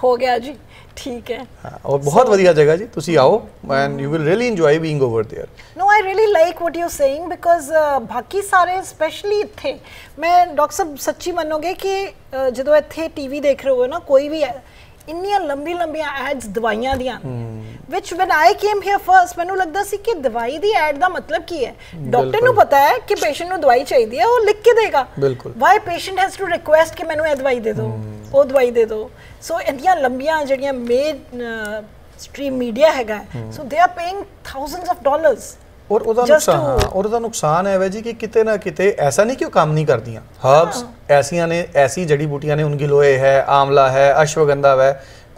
हो गया जी, ठीक है। हाँ, और बहुत बढ़िया जगह जी, तुसी आओ and you will really enjoy being over there. No, I really like what you are saying because बाकी सारे स्पेशली इत्थे मैं डॉक्टर साहब सच्ची मनोगे कि जदों इत्थे टीवी देख रहे हो ना कोई भी इन्नियां लंबी लंबियां एड्स दवाइयां दियां, which when I came here first मैनू लगदा सी कि दवाई दी एड दा मतलब की है। डॉक्टर नू पता है कि पेशेंट नू दवाई चाहिए, वो लिख के देगा। Why patient has to request कि मैनू ए दवाई दे दो, वो दवाई दे दो। सो इंदियां लंबियां जड़ियां मेन स्ट्रीम मीडिया हैगा, so they are paying thousands of dollars. और उदा नुकसान, और उदा नुकसान है जी कि किते ना किते, ऐसा नहीं कि वो काम नहीं कर दियां। हर्ब्स ऐसियां ने, ऐसी जड़ी बूटियां ने, उनकी लोए है, आंवला है, अश्वगंधा है,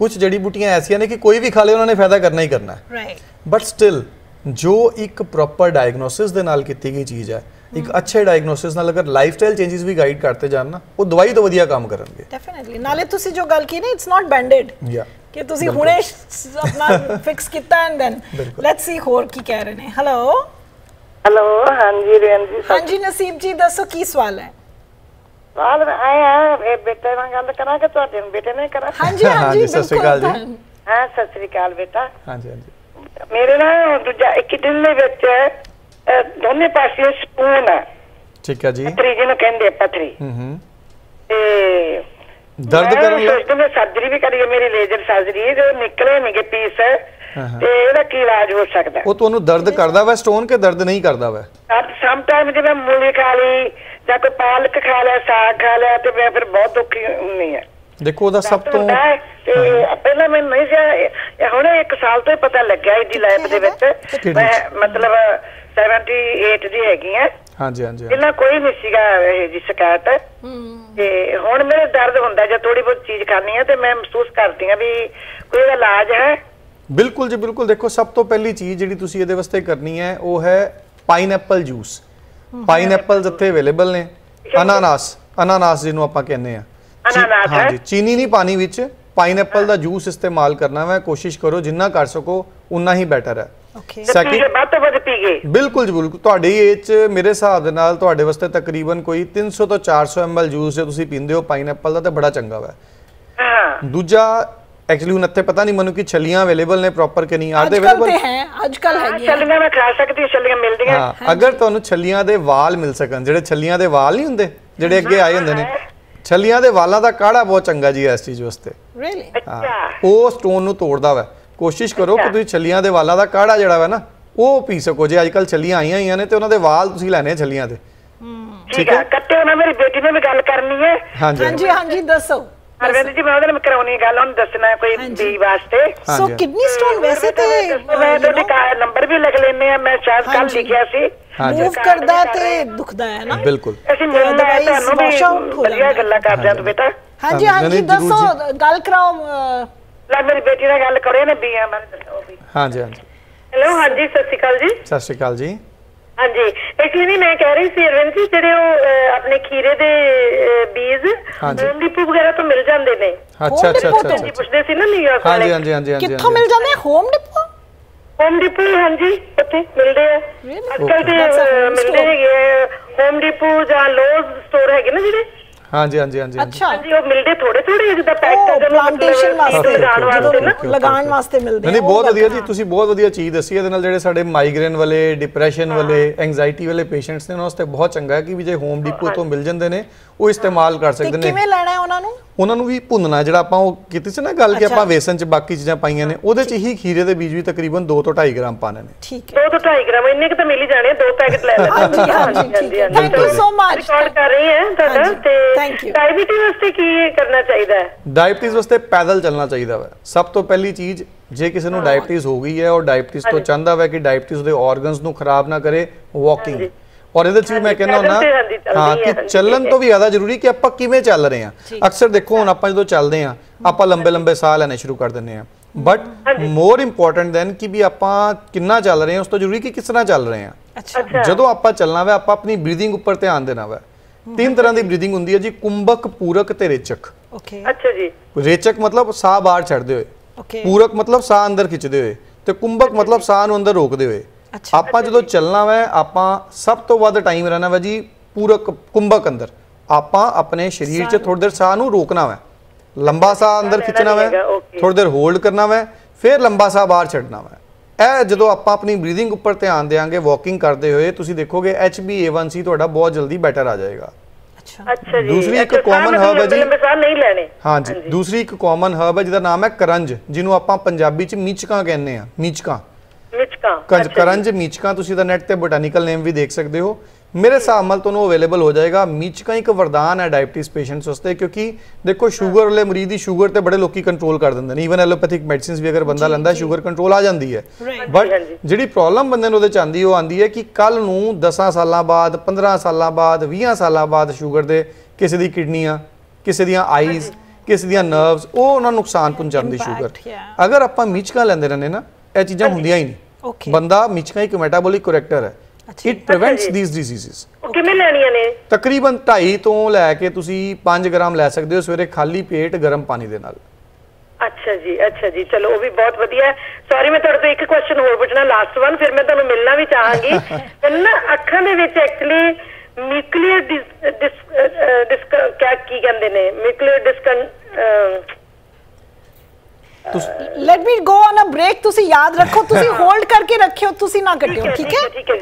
कुछ जड़ी बूटियाँ ऐसी ने कि कोई भी खा ले उन्होंने फायदा करना ही करना है। बट स्टिल ਜੋ ਇੱਕ ਪ੍ਰੋਪਰ ਡਾਇਗਨੋਸਿਸ ਦੇ ਨਾਲ ਕੀਤੀ ਗਈ ਚੀਜ਼ ਹੈ, ਇੱਕ ਅੱਛੇ ਡਾਇਗਨੋਸਿਸ ਨਾਲ ਅਗਰ ਲਾਈਫ ਸਟਾਈਲ ਚੇਂਜਸ ਵੀ ਗਾਈਡ ਕਰਤੇ ਜਾਣ ਨਾ, ਉਹ ਦਵਾਈ ਤੋਂ ਵਧੀਆ ਕੰਮ ਕਰਨਗੇ ਡੈਫੀਨਿਟਲੀ। ਨਾਲੇ ਤੁਸੀਂ ਜੋ ਗੱਲ ਕੀ ਨਾ, ਇਟਸ ਨਾਟ ਬੈਂਡਡ ਕਿ ਤੁਸੀਂ ਹੁਣੇ ਆਪਣਾ ਫਿਕਸ ਕੀਤਾ, ਐਂਡ ਦੈਨ ਲੈਟਸ ਸੀ ਹੋਰ ਕੀ ਕਹਿ ਰਹੇ ਨੇ। ਹੈਲੋ ਹੈਲੋ, ਹਾਂਜੀ ਰੇਨ ਜੀ। ਹਾਂਜੀ ਨਸੀਬ ਜੀ, ਦੱਸੋ ਕੀ ਸਵਾਲ ਹੈ? ਸਵਾਲ ਆਇਆ ਹੈ ਬੇਟੇ ਨਾਲ ਗੱਲ ਕਰਾਂਗੇ, ਤੁਹਾਡੇ ਬੇਟੇ ਨੇ ਕਰਾ। ਹਾਂਜੀ ਹਾਂਜੀ, ਸਤਿ ਸ਼੍ਰੀ ਅਕਾਲ ਜੀ। ਹਾਂ ਸਤਿ ਸ਼੍ਰੀ ਅਕਾਲ ਬੇਟਾ। ਹਾਂਜੀ ਹਾਂਜੀ, ਮੇਰੇ ਨਾ ਦੂਜਾ ਇੱਕ ਦਿਨ ਦੇ ਵਿੱਚ ਦੋਨੇ ਪਾਸੇ ਸਪੂਨ ਆ, ਠੀਕ ਹੈ ਜੀ, ਪੱਥਰੀ ਜਿਹਨੂੰ ਕਹਿੰਦੇ ਆ ਪੱਥਰੀ, ਤੇ ਦਰਦ ਕਰਨ ਲੱਗ ਮੈਂ ਸਰਜਰੀ ਵੀ ਕਰੀ ਹੈ, ਮੇਰੀ ਲੇਜ਼ਰ ਸਰਜਰੀ ਜੋ ਨਿਕਲੇ ਨੇਗੇ ਪੀਸ, ਤੇ ਇਹਦਾ ਕੀ ਇਲਾਜ ਹੋ ਸਕਦਾ? ਉਹ ਤੁਹਾਨੂੰ ਦਰਦ ਕਰਦਾ ਵਾ ਸਟੋਨ ਕੇ ਦਰਦ ਨਹੀਂ ਕਰਦਾ ਵਾ? ਸਮ ਟਾਈਮ ਜੇ ਮੈਂ ਮੂਲੀ ਖਾ ਲਈ ਜਾਂ ਕੋਈ ਪਾਲਕ ਖਾ ਲਿਆ, ਸਾਗ ਖਾ ਲਿਆ, ਤੇ ਮੈਂ ਫਿਰ ਬਹੁਤ ਦੁਖੀ ਹੁੰਦੀ ਆ। ਦੇਖੋ ਉਹਦਾ ਸਭ ਤੋਂ ਪਹਿਲਾਂ ਮੈਨੂੰ ਨਹੀਂ ਸੀ, ਹੁਣੇ ਇੱਕ ਸਾਲ ਤੋਂ ਹੀ ਪਤਾ ਲੱਗਿਆ ਇਹਦੀ ਲਾਈਫ ਦੇ ਵਿੱਚ, ਮੈਂ ਮਤਲਬ ਸੈਵਨਟੀ ਏਟ ਦੀ ਹੈਗੀ ਆ। ਹਾਂਜੀ ਹਾਂਜੀ, ਪਹਿਲਾਂ ਕੋਈ ਨਹੀਂ ਸੀਗਾ ਇਹ ਜੀ ਸ਼ਿਕਾਇਤ, ਤੇ ਹੁਣ ਮੇਰੇ ਦਰਦ ਹੁੰਦਾ ਜੇ ਥੋੜੀ ਬਹੁਤ ਚੀਜ਼ ਖਾਣੀ ਆ, ਤੇ ਮੈਂ ਮਹਿਸੂਸ ਕਰਦੀ ਆ ਵੀ ਕੋਈ ਇਹਦਾ ਇਲਾਜ ਹੈ? ਬਿਲਕੁਲ ਜੀ ਬਿਲਕੁਲ। ਦੇਖੋ ਸਭ ਤੋਂ ਪਹਿਲੀ ਚੀਜ਼ ਜਿਹੜੀ ਤੁਸੀਂ ਇਹਦੇ ਵਾਸਤੇ ਕਰਨੀ ਹੈ ਉਹ ਹੈ ਪਾਈਨਐਪਲ ਜੂਸ। ਪਾਈਨਐਪਲ ਇੱਥੇ ਅਵੇਲੇਬਲ ਨੇ, ਅਨਾਨਾਸ, ਅਨਾਨਾਸ ਜਿਹਨੂੰ ਆਪਾਂ ਕਹਿੰਦੇ ਆ, हाँ जी, चीनी नहीं पानी विच पाइनएप्पल दा जूस इस्तेमाल करना है। कोशिश करो जिन्ना कर सको उन्ना ही बेटर है। बिल्कुल जी बिल्कुल, तुहाडे एज च मेरे हिसाब दे नाल तुहाडे वास्ते तकरीबन कोई तीन सौ तो चार सौ एम एल जूस जो तुसीं पींदे हो पाइनएप्पल दा, ते बड़ा चंगा वा। दूजा एक्चुअली हुण इत्थे पता नहीं मनु कि छलियां अवेलेबल ने प्रॉपर के नहीं, आधे अवेलेबल हैं आजकल है, छलियां मैं खा सकदी, छलियां मिलदियां। अगर तुहानू छलियां दे वाल मिल सकन, जिहड़े छलियां दे वाल नहीं हुंदे जिहड़े अग्गे आए हुंदे ने, ਛਲੀਆਂ ਦੇ ਵਾਲਾਂ ਦਾ ਕਾੜਾ ਬਹੁਤ ਚੰਗਾ ਜੀ ਇਸ ਚੀਜ਼ ਵਾਸਤੇ। ਰੀਲੀ? ਅੱਛਾ, ਉਹ ਸਟੋਨ ਨੂੰ ਤੋੜਦਾ ਵਾ। ਕੋਸ਼ਿਸ਼ ਕਰੋ ਕਿ ਤੁਸੀਂ ਛਲੀਆਂ ਦੇ ਵਾਲਾਂ ਦਾ ਕਾੜਾ ਜਿਹੜਾ ਵਾ ਨਾ ਉਹ ਪੀ ਸਕੋ। ਜੇ ਅੱਜ ਕੱਲ ਛਲੀਆਂ ਆਈਆਂ ਆਈਆਂ ਨੇ ਤੇ ਉਹਨਾਂ ਦੇ ਵਾਲ ਤੁਸੀਂ ਲੈਣੇ ਛਲੀਆਂ ਦੇ। ਠੀਕ ਹੈ, ਕੱਟਿਓ ਨਾ, ਮੇਰੀ ਬੇਟੀ ਨੇ ਵੀ ਗੱਲ ਕਰਨੀ ਹੈ। ਹਾਂਜੀ ਹਾਂਜੀ, ਦੱਸੋ ਅਰਵਿੰਦ ਜੀ, ਮੈਂ ਉਹਦੇ ਨਾਲ ਕਰਾਉਣੀ ਗੱਲ, ਉਹਨੂੰ ਦੱਸਣਾ ਕੋਈ ਬੀ ਵਾਸਤੇ। ਸੋ ਕਿਡਨੀ ਸਟੋਨ ਵੈਸੇ ਤੇ ਮੈਂ ਤੁਹਾਡੇ ਕਾਲ ਨੰਬਰ ਵੀ ਲਿਖ ਲੈਨੇ ਆ, ਮੈਂ ਸ਼ਾਇਦ ਕੱਲ ਲਿਖਿਆ ਸੀ, ਮੂਵ ਕਰਦਾ ਤੇ ਦੁਖਦਾ ਹੈ ਨਾ। ਬਿਲਕੁਲ, ਅਸੀਂ ਮਿਲਦੇ ਆ ਤੁਹਾਨੂੰ ਵੀ ਵਧੀਆ ਗੱਲਾਂ ਕਰਦੇ ਆ ਬੇਟਾ। ਹਾਂਜੀ ਹਾਂਜੀ, ਦੱਸੋ ਗੱਲ ਕਰਾਓ ਲੈ, ਮੇਰੀ ਬੇਟੀ ਨਾਲ ਗੱਲ ਕਰੋ ਨਾ ਬੀ ਮੈਂ ਦੱਸੋ ਵੀ। ਹਾਂਜੀ ਹਾਂਜੀ, ਹੈਲੋ ਹਾਂਜੀ, ਸਤਿ ਸ਼੍ਰੀ ਅਕਾਲ ਜੀ। ਸਤਿ ਸ਼੍ਰੀ ਅਕਾਲ ਜੀ। ਹਾਂਜੀ ਐਕਚੁਅਲੀ ਮੈਂ ਕਹਿ ਰਹੀ ਸੀ ਅਰਵਿੰਦ ਜੀ, ਜਿਹੜੇ ਉਹ ਆਪਣੇ ਖੀਰੇ ਦੇ ਬੀਜ ਹੋਮ ਡਿਪੂ ਵਗੈਰਾ ਤੋਂ ਮਿਲ ਜਾਂਦੇ ਨੇ। ਅੱਛਾ ਅੱਛਾ ਅੱਛਾ, ਤੁਸੀਂ ਪੁੱਛਦੇ ਸੀ ਨਾ ਨਿਊਯਾਰਕ ਵਾਲੇ। ਹਾਂਜੀ ਹਾਂਜੀ ਹਾਂਜੀ, ਕਿੱਥੋਂ ਮਿਲ ਜਾਂਦੇ ਹੋਮ ਡਿਪੂ? ਹੋਮ ਡਿਪੂ ਹਾਂਜੀ ਉੱਥੇ ਮਿਲਦੇ ਆ ਅੱਜ ਕੱਲ ਤੇ, ਮਿਲਦੇ ਹੈਗੇ ਹੋਮ ਡਿਪੂ ਜਾਂ ਲੋਜ਼ ਸਟੋਰ ਹੈਗੇ ਨਾ ਜਿਹੜੇ। ਹਾਂਜੀ ਹਾਂਜੀ ਹਾਂਜੀ ਹਾਂਜੀ, ਉਹ ਮਿਲਦੇ ਥੋੜੇ ਥੋੜੇ ਜਿਹਦਾ ਪੈਕਟ ਪਲਾਂਟੇਸ਼ਨ ਵਾਸਤੇ ਲਗਾਉਣ ਵਾਸਤੇ ਨਾ, ਲਗਾਉਣ ਵਾਸਤੇ ਮਿਲਦੇ। ਨਹੀਂ ਬਹੁਤ ਵਧੀਆ ਜੀ, ਤੁਸੀਂ ਬਹੁਤ ਵਧੀਆ ਚੀਜ਼ ਦੱਸੀ। ਇਹਦੇ ਨਾਲ ਜਿਹੜੇ ਸਾਡੇ ਮਾਈਗ੍ਰੇਨ ਵਾਲੇ, ਡਿਪਰੈਸ਼ਨ ਵਾਲੇ, ਐਂਗਜ਼ਾਇਟੀ ਵਾਲੇ ਪੇਸ਼ੈਂਟਸ ਨੇ, ਉਹਨਾਂ ਵਾਸਤੇ ਬਹੁਤ ਚੰਗਾ ਹੈ ਕਿ ਵੀ ਜੇ ਹੋਮ ਡਿਪੂ ਤੋਂ ਮਿਲ ਜਾਂਦੇ ਨੇ ਉਹ ਇਸਤੇਮਾਲ ਕਰ ਸਕਦੇ ਨੇ। ਕਿਵੇਂ ਲੈਣਾ ਹੈ ਉਹਨਾਂ ਨੂੰ? ਉਹਨਾਂ ਨੂੰ ਵੀ ਭੁੰਨਣਾ, ਜਿਹੜਾ ਆਪਾਂ ਉਹ ਕੀਤੀ ਸੀ ਨਾ ਗੱਲ ਕਿ ਆਪਾਂ ਵੇਸਨ ਚ ਬਾਕੀ ਚੀਜ਼ਾਂ ਪਾਈਆਂ ਨੇ, ਉਹਦੇ ਚ ਹੀ ਖੀਰੇ ਦੇ ਬੀਜ ਵੀ ਤਕਰੀਬਨ ਦੋ ਤੋਂ ਢਾਈ ਗ੍ਰਾਮ ਪਾਣੇ ਨੇ। ਠੀਕ ਹੈ, ਦੋ ਤੋਂ ਢਾਈ ਗ੍ਰਾਮ ਇੰਨੇ ਕਿ ਤਾਂ ਮਿਲ ਹੀ ਜਾਣੇ, ਦੋ ਪੈਕਟ ਲੈ ਲੈਣਾ। ਹਾਂਜੀ ਹਾਂਜੀ, thank you so much, record ਕਰ ਰਹੀ ਹਾਂ ਤੁਹਾਡਾ। ਤੇ ਥੈਂਕ ਯੂ। ਡਾਇਬੀਟੀਜ਼ ਵਾਸਤੇ ਕੀ ਕਰਨਾ ਚਾਹੀਦਾ ਹੈ? ਡਾਇਬੀਟੀਜ਼ ਵਾਸਤੇ ਪੈਦਲ ਚੱਲਣਾ ਚਾਹੀਦਾ ਵਾ ਸਭ ਤੋਂ ਪਹਿਲੀ ਚੀਜ਼। ਜੇ ਕਿਸੇ ਨੂੰ ਡਾਇਬੀਟੀਜ਼ ਹੋ ਗਈ ਹੈ ਔਰ ਡਾਇਬੀਟੀਜ਼ ਤੋਂ ਚਾਹੁੰਦਾ ਵਾ ਕਿ ਡਾਇਬੀਟੀਜ਼ ਦੇ ਆਰਗਨਸ ਨੂੰ ਖਰਾਬ ਨਾ ਕਰੇ, ਵਾਕਿੰਗ। और ये चीज़ मैं कहना होना हाँ कि चलन तो भी ज़्यादा जरूरी कि आप किमें चल रहे हैं। अक्सर देखो हम आप जो चलते हैं आप लंबे लंबे साह लेने शुरू कर देने हैं, बट मोर इंपोर्टेंट दैन कि भी आप कितना चल रहे हैं, उस तो जरूरी कि किस तरह चल रहे हैं। जो आप चलना वा आप अपनी ब्रीदिंग उपर ध्यान देना वा। तीन तरह की ब्रीदिंग होंगी है जी, कुंभक, पूरक ते रेचक। रेचक मतलब साह बाहर छड्डदे होए, पूरक मतलब साह अंदर खिच्चदे होए, ते कुंभक मतलब साह नूं अंदर रोकदे होए। ਆਪਾਂ ਜਦੋਂ ਚੱਲਣਾ ਵਾ ਆਪਾਂ ਸਭ ਤੋਂ ਵੱਧ ਟਾਈਮ ਰਹਿਣਾ ਵਾ ਜੀ ਪੂਰਕ ਕੁੰਭਕ ਅੰਦਰ। ਆਪਾਂ ਆਪਣੇ ਸਰੀਰ 'ਚ ਥੋੜੀ ਦੇਰ ਸਾਹ ਨੂੰ ਰੋਕਣਾ ਵਾ, ਲੰਬਾ ਸਾਹ ਅੰਦਰ ਖਿੱਚਣਾ ਵਾ, ਥੋੜੀ ਦੇਰ ਹੋਲਡ ਕਰਨਾ ਵਾ, ਫਿਰ ਲੰਬਾ ਸਾਹ ਬਾਹਰ ਛੱਡਣਾ ਵਾ। ਇਹ ਜਦੋਂ ਆਪਾਂ ਆਪਣੀ ਬਰੀਦਿੰਗ ਉੱਪਰ ਧਿਆਨ ਦੇਵਾਂਗੇ ਵਾਕਿੰਗ ਕਰਦੇ ਹੋਏ, ਤੁਸੀਂ ਦੇਖੋਗੇ H B A one C ਤੁਹਾਡਾ ਬਹੁਤ ਜਲਦੀ ਬੈਟਰ ਆ ਜਾਏਗਾ। ਅੱਛਾ ਜੀ, ਦੂਸਰੀ ਇੱਕ ਕਾਮਨ ਹਰਬ ਹੈ ਜੀ, ਸਾਹ ਨਹੀਂ ਲੈਣੇ। ਹਾਂ ਜੀ, ਦੂਸਰੀ ਇੱਕ ਕਾਮਨ ਹਰਬ ਹੈ ਜਿਹਦਾ ਨਾਮ ਹੈ ਕਰੰਜ, ਜਿਹਨੂੰ ਆਪਾਂ ਪੰਜਾਬੀ 'ਚ ਮੀਚਕਾਂ ਕਹਿੰਦੇ ਆ, ਮੀਚਕਾਂ। करंज मीचका नेट ते बोटैनिकल नेम भी देख सकते हो। मेरे हिसाब नाल तुहानूं अवेलेबल हो जाएगा। मीचका एक वरदान है डायबिटीज पेशेंट्स वास्ते, क्योंकि देखो शूगर वाले मरीज की शूगर तो बड़े लोग कंट्रोल कर देंगे ने। ईवन एलोपैथिक मेडिसिन भी अगर बंदा लैंदा शूगर कंट्रोल आ जाती है, बट जिहड़ी प्रॉब्लम बंदे नूं आंदी है आंदी है कि कल नूं दस साल बाद, पंद्रह साल बाद, बीस साल बाद शूगर दे किसी दी किडनियां, किसी दी आईज, किसी दी नर्व्स, वो उन्हां नूं नुकसान पहुंचाउंदी शूगर। अगर आपां मीचका लैंदे रहने ना, ਇਹ ਚੀਜ਼ਾਂ ਹੁੰਦੀਆਂ ਹੀ ਨਹੀਂ। okay. बंदा मिचकाई का मेटाबॉलिक करेक्टर है, it prevents these diseases. Okay मैं लेनी है ने तकरीबन ढाई ਤੋਂ ਲੈ ਕੇ ਤੁਸੀਂ पाँच ग्राम ਲੈ ਸਕਦੇ ਹੋ ਸਵੇਰੇ ਖਾਲੀ ਪੇਟ ਗਰਮ ਪਾਣੀ ਦੇ ਨਾਲ। अच्छा जी, अच्छा जी, चलो वो भी बहुत वधिया। सॉरी मैं थोड़े तो एक क्वेश्चन होर पूछना, लास्ट वन, फिर मैं तुम्हें मिलना भी चाहांगी। ना अखां दे विच एक्चुअली न्यूक्लियर डिस क्या की कहंदे ने nuclear disc let me go on a break. तुसी याद रखो, तुसी होल्ड करके रखियो, तुसी ना कटियो, ठीक है ठीक है।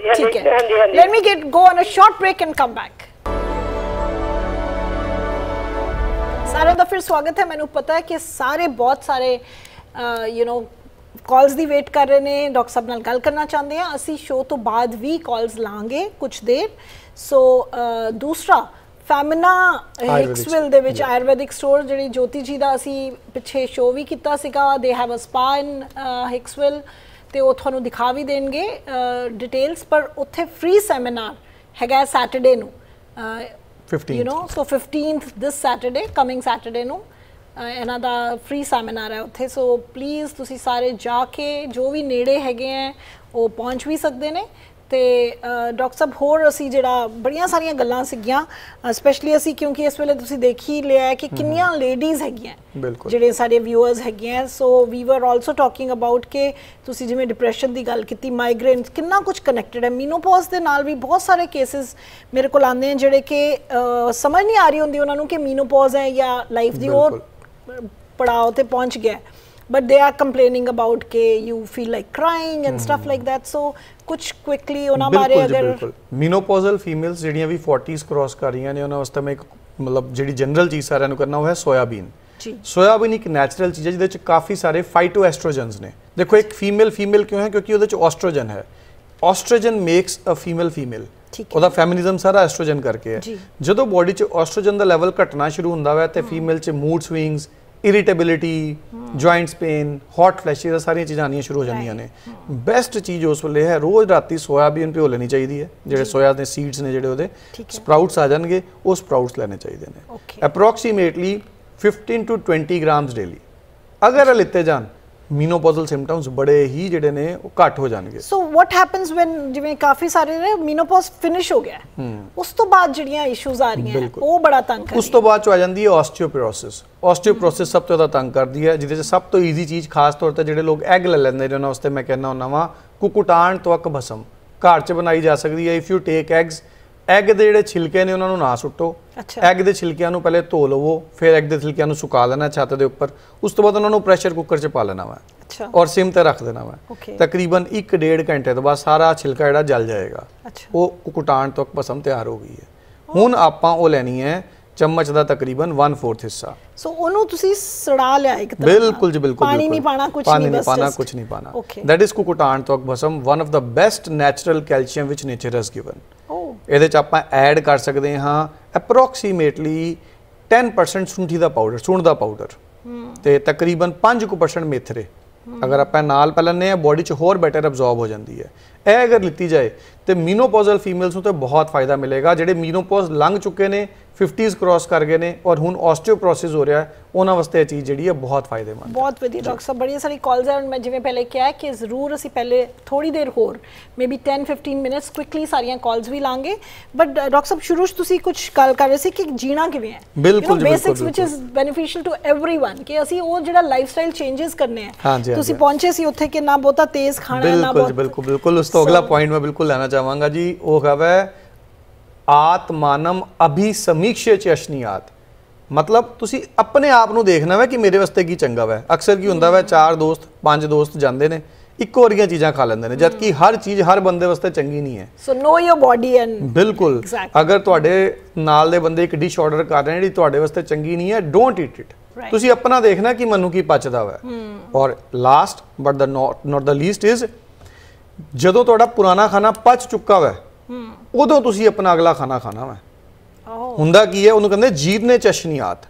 Let me get go on a short break and come back. सारे का फिर स्वागत है। मैं पता है कि सारे बहुत सारे यू नो कॉल्स की वेट कर रहे हैं, डॉक्टर साहब नाल गल करना चाहते हैं। असी शो तो बाद भी कॉल्स लाँगे कुछ देर। सो so, uh, दूसरा फैमिना हिक्सविल दे विच आयुर्वैदिक स्टोर जिहड़ी ज्योति जी दा असी पिछे शो भी किया सीगा, दे हैव अ स्पा इन हिक्सविल ते वो तुहानू दिखा भी देणगे डिटेल्स। पर उत्थे फ्री सैमीनार हैगा सैटरडे नू you know, so fifteenth this Saturday, coming Saturday नो इन्हां दा फ्री सैमीनार है उत्थे। सो प्लीज़ तुसी सारे जाके जो भी नेड़े हैगे हैं वो पहुँच भी सकते हैं। तो डॉक्टर साहब होर असी जिहड़ा बड़िया सारिया गल्लां सीगियां, स्पैशली असी क्योंकि इस वेले तुसी देख ही लिया है कि किन्नियां लेडीज़ हैगियां जिहड़े सारे व्यूअर्स हैगियां। So we were also talking about के तुसी जिवें डिप्रैशन की गल की, माइग्रेन कितना कुछ कनैक्टेड है, मीनोपोज दे नाल भी बहुत सारे केसेस मेरे को आंदे हैं जिहड़े कि समझ नहीं आ रही होंदी उन्हां नूं कि मीनोपोज है या लाइफ दी होर पड़ाव ते पहुंच गया, but they are complaining about के you feel like crying and stuff like that. so कुछ quickly उन्हां बारे अगर menopausal females जिहड़ियां भी forties क्रॉस कर रही ने उन्हां वास्ते मैं एक मतलब जिहड़ी जनरल चीज़ सारियां नूं करना हो है सोया बीन। सोया बीन एक नैचुरल चीज़ है जिहदे च काफ़ी सारे फाइटो एस्ट्रोजेंस ने। देखो एक फीमेल फीमेल क्यों है क्योंकि उहदे च ऑस्ट्रोजन है, oestrogen makes a female female, ਉਹਦਾ ਫੈਮਿਨਿਜ਼ਮ ਸਾਰਾ ਐਸਟ੍ਰੋਜਨ ਕਰਕੇ ਹੈ। ਜਦੋਂ ਬੋਡੀ ਚ ਆਸਟ੍ਰੋਜਨ ਦਾ ਲੈਵਲ ਘਟਣਾ ਸ਼ੁਰੂ ਹੁੰਦਾ ਵਾ ਤੇ ਫੀਮੇਲ ਚ mood swings, irritability, joints pain, hot flashes, ये सारियां चीज़ां आनी शुरू हो जांदियां ने। बेस्ट चीज़ उस वेले है रोज़ राती सोयाबीन पिओ लेनी चाहिए है, जिहड़े सोया दे सीड्स ने जिहड़े ओहदे स्प्राउट्स आ जाणगे, वो स्प्राउट्स लेने चाहिए ने। Approximately fifteen to twenty grams daily अगर लिते जान मीनोपोजल सिम्पटम्स बड़े ही जिहड़े ने घट हो जाएंगे। सो व्हाट हैपन्स व्हेन जिवें काफ़ी सारे ने मीनोपोज फिनिश हो गया उस तो बाद जिहड़ियां इशूज़ आ रही हैं वो बड़ा तंग कर उस तो बाद चो आ जांदी है ऑस्टियोपोरोसिस। ऑस्टियोपोरोसिस सब तो ज़्यादा तंग करती है जिहदे सब तो ईजी चीज़ खास तौर पर जिहड़े लोग एग ले लैंदे ने उन्हां वास्ते मैं कहना हुंदा वां कुकुटान त्वक भस्म घर च बनाई जा सकती है। If you take eggs, egg दे जिहड़े छिलके ने उन्हां नूं ना सुट्टो। अच्छा। एग के छिलकिया पहले धो लवो, फिर एग के छिलकिया सुका लेना छत के उपर, उस तो बाद उन्होंने प्रेशर कुकर च पा लेना वा। अच्छा। और सिम ते रख देना वा तकरीबन एक डेढ़ घंटे तो बाद सारा छिलका जिहड़ा जल जाएगा। अच्छा। वो कुकुटान तक भस्म तैयार हो गई है। हुण आपां ओ लैनी है चम्मच का तकरीबन वन फोर्थ हिस्सा। सो उन्होंने तुसी सड़ा लिया एक तरह। बिल्कुल जी बिल्कुल, पानी नहीं पाना, कुछ पानी नहीं पाना, कुछ नहीं पाना। दैट इज कुकुटान तक भस्म, one of the best natural calcium which nature has given. ये आप ऐड कर सकते हाँ एप्रोक्सीमेटली टेन परसेंट सुंठी का पाउडर, सुंठ का पाउडर तो तकरीबन पाँच को परसेंट मेथरे अगर आप नाल पा लें बॉडी च होर बैटर अब्जॉर्ब हो जाती है। यह अगर लीती जाए तो मीनोपोजल फीमेल्स को तो बहुत फायदा मिलेगा। जिहड़े मीनोपोज लंघ चुके ने, फिफ्टीज़ क्रॉस कर गए हैं और हुण ऑस्टियोपोरोसिस हो रहा है, उन्हां वास्ते यह चीज़ जिहड़ी है बहुत फायदेमंद। बहुत वधिया डॉक्टर साहब, बड़ी सारी कॉल्स हैं। मैं जिवें पहले किया कि जरूर असीं पहले थोड़ी देर होर मे be ten fifteen minutes quickly सारियां कॉल्स भी लाँगे। बट डॉक्टर साहब शुरू तुसीं कुछ गल कर रहे थे कि जीना किवें है, बिल्कुल basics which is beneficial to everyone कि असीं ओह जिहड़ा लाइफस्टाइल चेंजेस करने हैं। तुसीं पहुंचे सी उत्थे कि ना बहुता तेज़ खाना, ना बहुत बिल्कुल बिल्कुल। उस तो अगला पॉइंट मैं बिल्कुल लेना चाहांगा जी, वह है आत्मानम अभिसमीक्ष्य चशनीआत। मतलब तुसी अपने आप नूं देखना वा कि मेरे वास्ते की चंगा वा। अक्सर की हुंदा वा चार दोस्त पांच दोस्त जांदे ने इक्को वरगियां चीज़ां खा लैंदे ने, जबकि हर चीज़ हर बंदे वास्ते चंगी नहीं है। So know your body and बिल्कुल exactly. अगर तुहाडे नाल दे बंदे एक डिश ऑर्डर कर रहे हैं जिहड़ी तुहाडे वास्ते चंगी नहीं है, डोंट ईट इट। तुसी अपना देखना कि मैनूं की पचदा वा। और last but the not not the least is जदों तुहाडा पुराना खाना पच चुका वा उदों तुसी अपना अगला खाना खाना वा। हुंदा की है उन्होंने कहते जीर्णे चशनीआत,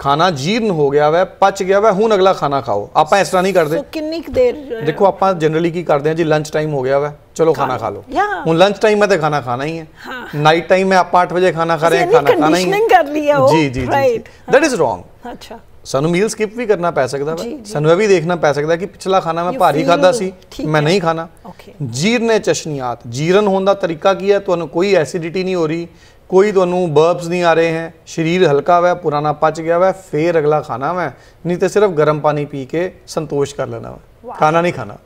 खाना जीर्ण हो गया वै, पच गया वै, हुण अगला खाना खाओ। आप इस तरह नहीं करते। so, कितनी देर देखो आप जनरली की करते हैं जी, लंच टाइम हो गया वै चलो खाना खा लो। हुण लंच टाइम में तो खाना खाना ही है। हाँ। नाइट टाइम में आप आठ बजे खाना खा रहे हैं, खाना खाना ही है जी जी जी। That is wrong. सानू मील स्किप भी करना पै सकता है, सानू भी देखना पै सकता है कि पिछला खाना मैं भारी खादा सी मैं नहीं खाना। जीर्ण चशनियात, जीर्ण होने का तरीका की है, तो कोई एसिडिटी नहीं हो रही, कोई तो बर्ब्स नहीं आ रहे हैं, शरीर हल्का हुआ, पुराना पच गया हुआ, फिर अगला खाना वै, नहीं तो सिर्फ गर्म पानी पी के संतोष कर लेना वै, खाना नहीं खाना।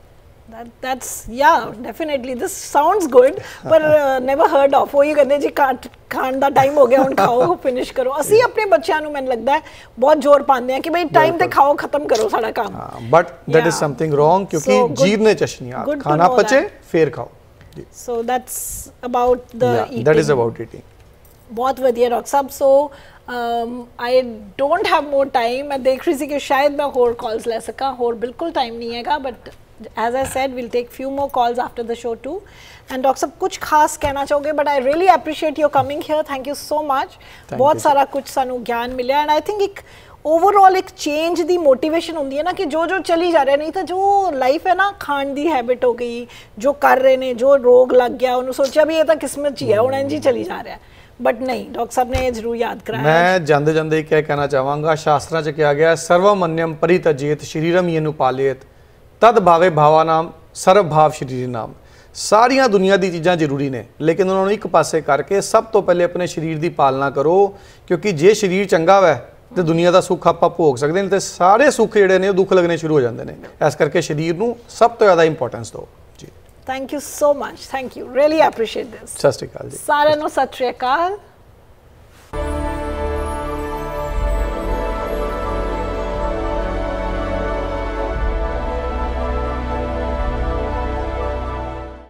That, that's yeah, definitely. This sounds good, but uh, never heard of. वो ये कहते हैं जी काट खान दा टाइम हो गया, उन खाओ फिनिश करो। असी अपने बच्चों को मैंने लगता है बहुत जोर पाते हैं कि भाई टाइम ते खाओ, खत्म करो सारा काम। But that is something wrong क्योंकि जीर्ण चशनियात, खाना पचे फिर खाओ। So that's about the eating. That is about eating. बहुत बढ़िया डॉक्टर साहब। So I don't have more time. मैं देख रही थी कि शायद मैं और calls ले सका, और बिल्कुल टाइम नहीं है का, but as I said, we'll take few more calls after the show too. And Doctor Sab, कुछ खास कहना चाहोगे? But I really appreciate your coming here. Thank you so much. बहुत सारा कुछ सानू ज्ञान मिला, and I think एक overall एक change दी motivation होती है ना कि जो जो चली जा रहा नहीं था, जो life है ना खान दी habit हो गई, जो कर रहे ने, जो रोग लग गया, उन्होंने सोचा भी ये तो किस्मत चाहिए, उन्हें जी चली जा रहा है। But नहीं, Doctor Sab ने जरूर याद कराया। मैं जानते जानते क्या कहना चाहूँगा, शास्त्रा च क्या गया, सर्वमन्यम परित्यजेत शरीरम येनुपालेत तद भावे भावा नाम सर्व भाव शरीर नाम। सारिया दुनिया की चीज़ा जरूरी ने, लेकिन उन्होंने एक पासे करके सब तो पहले अपने शरीर की पालना करो, क्योंकि जे शरीर चंगा वै तो दुनिया का सुख आप भोग सकते हैं, तो सारे सुख जोड़े ने दुख लगने शुरू हो जाते हैं। इस करके शरीर को सब तो ज़्यादा इंपोर्टेंस दो जी। Thank you so much, thank you, really appreciate this. सत श्री अकाल जी सारे। सत श्री अकाल।